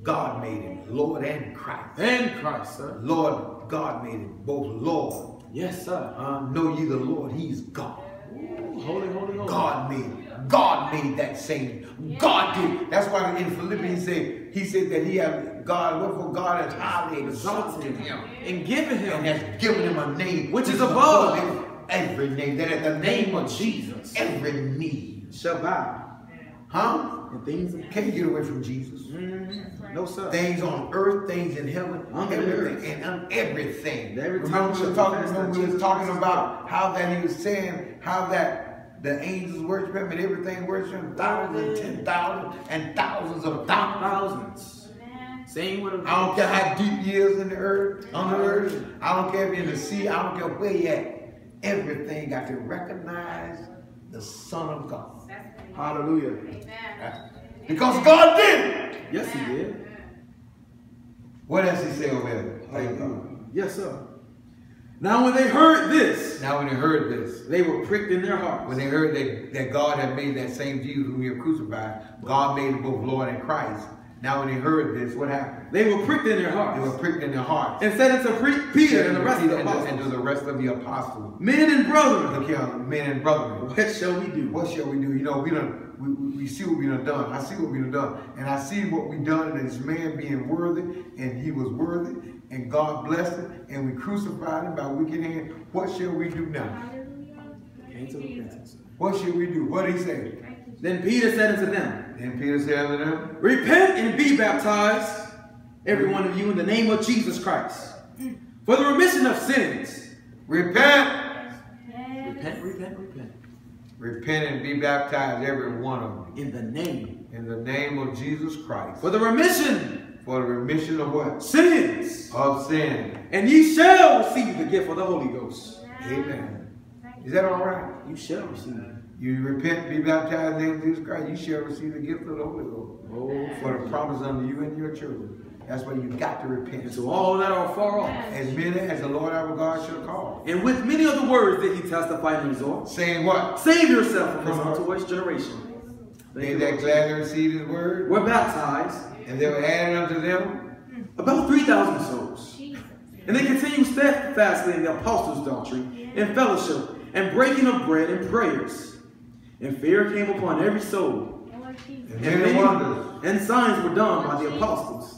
God made him Lord and Christ. And Christ, sir. Lord, God made him both Lord. Yes, sir. Uh, know ye the Lord, he's God. Ooh, holy, holy, holy. God made, God made that same. Yeah. God did. That's why in Philippians he said, he said that he had God, wherefore God has highly exalted him. And given him. And has given him a name. Which, which is above, above every name. That at the name of Jesus, every knee shall bow. Huh? And things can't get away from Jesus. Mm-hmm. Right. No, sir. Things on earth, things in heaven, on everything, and on everything. Every remember we were talking, remember we were talking about how that he was saying, how that the angels worship him and everything worship him, thousands and ten thousands and thousands of thousands. Same with him. I don't care how deep he is in the earth, on the earth. I don't care if you're in the sea. I don't care where you at. Everything got to recognize the Son of God. Hallelujah. Amen. Because God did it. Yes, he did. What does he say over there? Hallelujah. Yes, sir. Now when they heard this. Now when they heard this. They were pricked in their hearts. When they heard that, that God had made that same Jesus who we have crucified. God made him both Lord and Christ. Now when they heard this, what happened? They were pricked in their hearts. They were pricked in their hearts. And said unto Peter and the rest of the apostles. And to the rest of the apostles. Men and brethren. Look here, men and brethren. What shall we do? What shall we do? You know, we done, we, we see what we done done. I see what we done done. And I see what we done and this man being worthy. And he was worthy. And God blessed him. And we crucified him by wicked hand. What shall we do now? What shall we do? What did he say? Then Peter said unto them. Then Peter said unto them. Repent and be baptized, every one of you, in the name of Jesus Christ, for the remission of sins. Repent. Repent, repent, repent. Repent and be baptized, every one of you. In the name. In the name of Jesus Christ. For the remission. For the remission of what? Sins. Of sin. And ye shall receive the gift of the Holy Ghost. Amen. Is that all right? You shall receive it. You repent, be baptized in the name of Jesus Christ, you shall receive the gift of the Holy Ghost. Oh, for the promise unto you and your children. That's why you got to repent. And so all that are far off, as many as the Lord our God shall call. And with many of the words that he testified and exhorted, saying what? Save yourself from this unto generation. They that gladly received his word were baptized, and they were added unto them about three thousand souls. And they continued steadfastly in the apostles' doctrine, and fellowship, and breaking of bread, and prayers. And fear came upon every soul, and many wonders and signs were done by the apostles.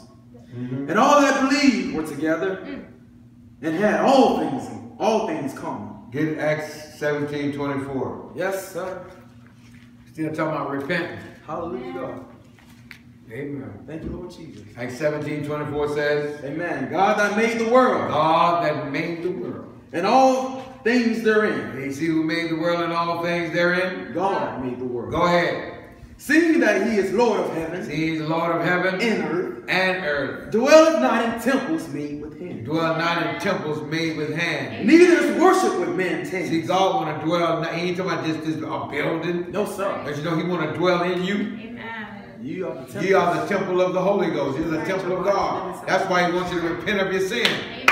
Mm-hmm. And all that believed were together, mm. and had all things, all things common. Get Acts seventeen twenty-four. Yes, sir. Still talking about repenting. Hallelujah. Amen. Thank you, Lord Jesus. Acts seventeen twenty-four says, Amen. God that made the world. God that made the world. And all things therein. And see who made the world and all things therein? God made the world. Go ahead. Seeing that he is Lord of heaven. See, he is Lord of heaven. And earth. And earth. Dwelleth not in temples made with hands. Dwell not in temples made with hands. Neither is worship with man's hands. See, God want to dwell. He ain't talking about just this a building. No, sir. But you know, he want to dwell in you. Amen. You are the temple. You are the temple of the Holy Ghost. You're the temple of God. That's why he wants you to repent of your sin. Amen.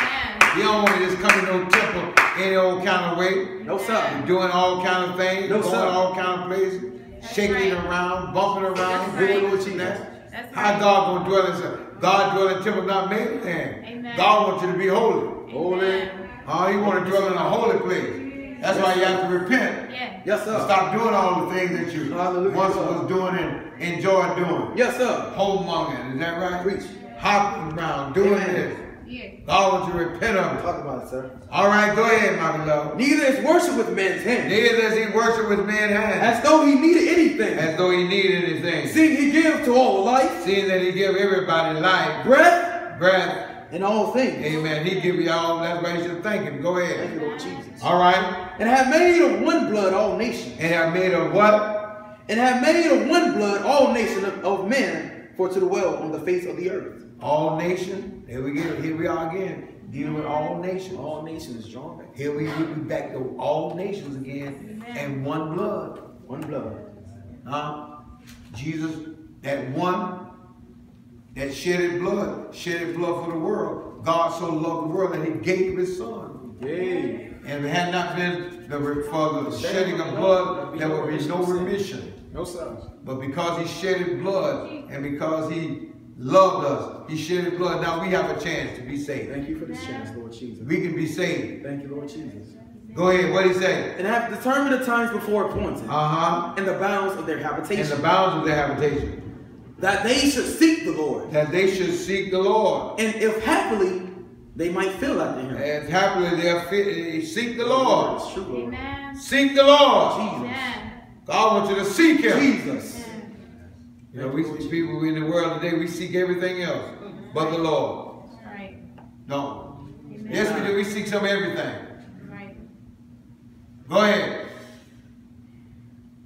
You don't want to just come to no temple any old kind of way. No, sir. You're doing all kind of things. No, sir. Going all kind of places. That's shaking right. around, bumping around, doing what you that's, that's How right. God gonna dwell in himself? God dwell in temple not made with hands. God wants you to be holy. Holy. Oh, he want to dwell in a holy place. That's yes. why you have to repent. Yeah. Yes, sir. Stop doing all the things that you Hallelujah. once was doing and enjoyed doing. Yes, sir. Homemongering, is that right? Preach. Hopping around, doing Amen. this. Yeah. God wants you to repent of it. Talk about it, sir. All right, go ahead, my beloved. Neither is worship with man's hand. Neither is he worship with man's hand. As though he needed anything. As though he needed anything. Seeing he gives to all life. Seeing that he gives everybody life. Breath. Breath. And all things. Amen. He gives you all. That's why you should thank him. Go ahead. Thank you, Lord Jesus. All right. And have made of one blood all nations. And have made of what? And have made of one blood all nations of, of men for to dwell on the face of the earth. All nations. Here we go. Here we are again. Dealing with all nations. All nations, John. Here we will be back to all nations again. Amen. And one blood. One blood. Uh, Jesus, that one that shedded blood, shedded blood for the world. God so loved the world that he gave his son. Yay. And it had not been the, for the shedding of blood, there would be no remission. No sir. But because he shedded blood and because he loved us, he shed his blood. Now we have a chance to be saved. Thank you for this chance, Lord Jesus. We can be saved. Thank you, Lord Jesus. Go ahead, what did he say? And have determined the times before appointed, uh-huh, and the bounds of their habitation. And the bounds of their habitation. That they should seek the Lord. That they should seek the Lord. And if happily they might feel after him. If happily they seek the Lord. That's true. Amen. Seek the Lord. Jesus. Amen. God wants you to seek him. Jesus. Amen. You know, we see people in the world today, we seek everything else but the Lord. Right. No. Amen. Yes, we do. We seek some everything. Right. Go ahead.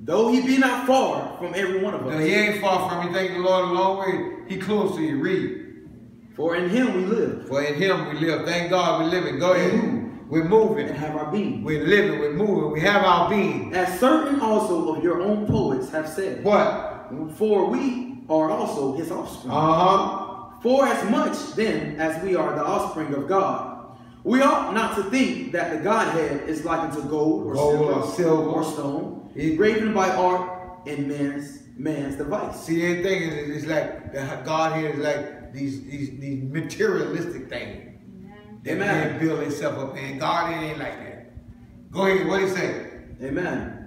Though he be not far from every one of us. Though he ain't far from you. Thank the Lord a long way. He close to you. Read. For in him we live. For in him we live. Thank God we're living. Go ahead. Move. We're moving. And have our being. We're living. We're moving. We have our being. As certain also of your own poets have said. What? For we are also his offspring. Uh-huh. For as much then as we are the offspring of God, we ought not to think that the Godhead is likened to gold or, gold silver, or silver or stone, graven by art and man's man's device. See, anything is like the Godhead is like these these, these materialistic things. They man build itself up, and God ain't like that. Go ahead, what do you say? Amen.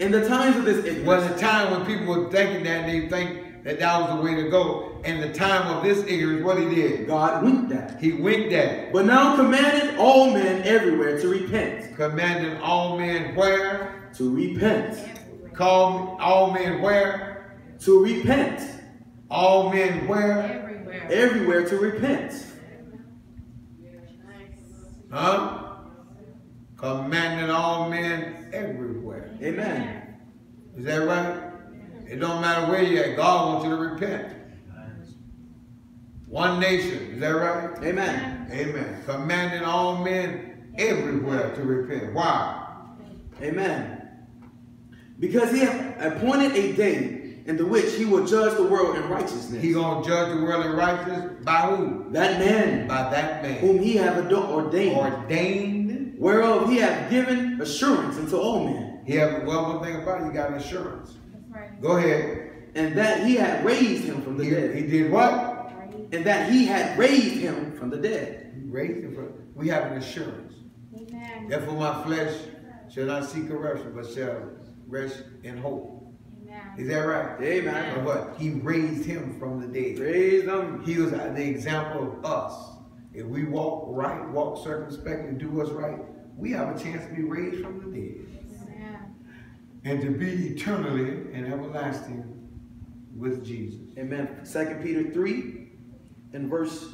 In the times of this ignorance. Was a time when people were thinking that and they think that that was the way to go. In the time of this ignorance, what he did? God winked that. He winked that. But now commanded all men everywhere to repent. Commanded all men where? To repent. Everywhere. Called all men where? To repent. All men where? Everywhere. Everywhere to repent. Huh? commanding all men everywhere. Amen. Is that right? It don't matter where you're at. God wants you to repent. One nation. Is that right? Amen. Amen. Commanding all men everywhere to repent. Why? Amen. Because he appointed a day in the which he will judge the world in righteousness. He's going to judge the world in righteousness by who? That man. By that man. Whom he hath ordained. Ordained. Whereof he hath given assurance unto all men. He have, well, one thing about it, he got an assurance. That's right. Go ahead. And that he had raised him from the he, dead. He did what? And that he had raised him from the dead. He raised him from, we have an assurance. Amen. Therefore my flesh shall not see corruption, but shall rest in hope. Amen. Is that right? Amen. Or what? He raised him from the dead. Raised him. He was the example of us. If we walk right, walk circumspect, and do what's right, we have a chance to be raised from the dead. Amen. And to be eternally and everlasting with Jesus. Amen. Second Peter three and verse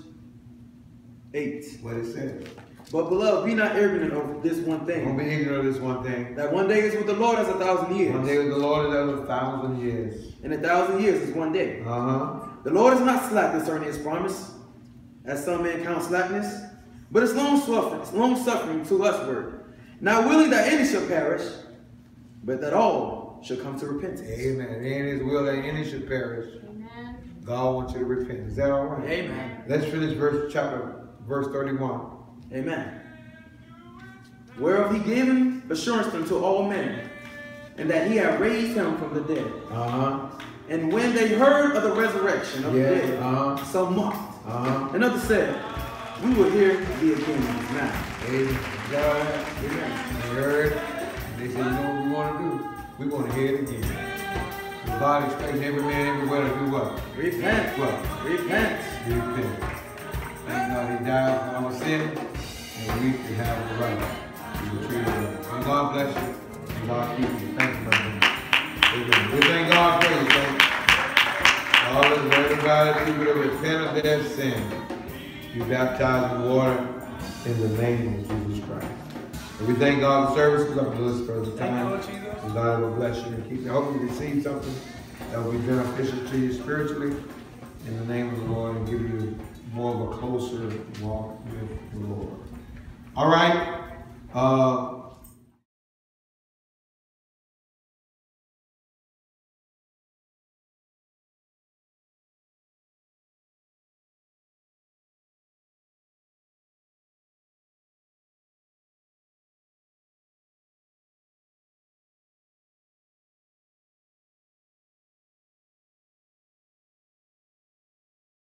eight. What it says. But beloved, be not ignorant of this one thing. Don't be ignorant of this one thing. That one day is with the Lord as a thousand years. One day with the Lord is a thousand years. And a thousand years is one day. Uh-huh. The Lord is not slack concerning his promise, as some men count slackness, but it's long suffering, it's long suffering to usward. Not willing that any shall perish, but that all shall come to repentance. Amen. And it is will that any should perish. God wants you to repent. Is that all right? Amen. Let's finish verse chapter verse thirty-one. Amen. Whereof he gave him assurance unto all men, and that he had raised him from the dead. Uh-huh. And when they heard of the resurrection of yes. the dead, uh-huh. some mocked. Uh-huh. And others said, we will hear thee again now. Amen. God, amen. They heard. They said, you know what we want to do? We want to hear it again. God expecting every man everywhere to do what? Repent. What? Repent. Repent. Thank God he died for our sin, and we can have the right to be treated well. And God bless you, and God keep you. Thank you, brother. Amen. We thank God for you, thank you. All of everybody, people that repent of their sin, you baptized in water in the name of Jesus Christ. And we thank God for service. We're going to listen for the time. And God will bless you and keep you. I hope you receive something that will be beneficial to you spiritually in the name of the Lord and give you more of a closer walk with the Lord. All right. Uh,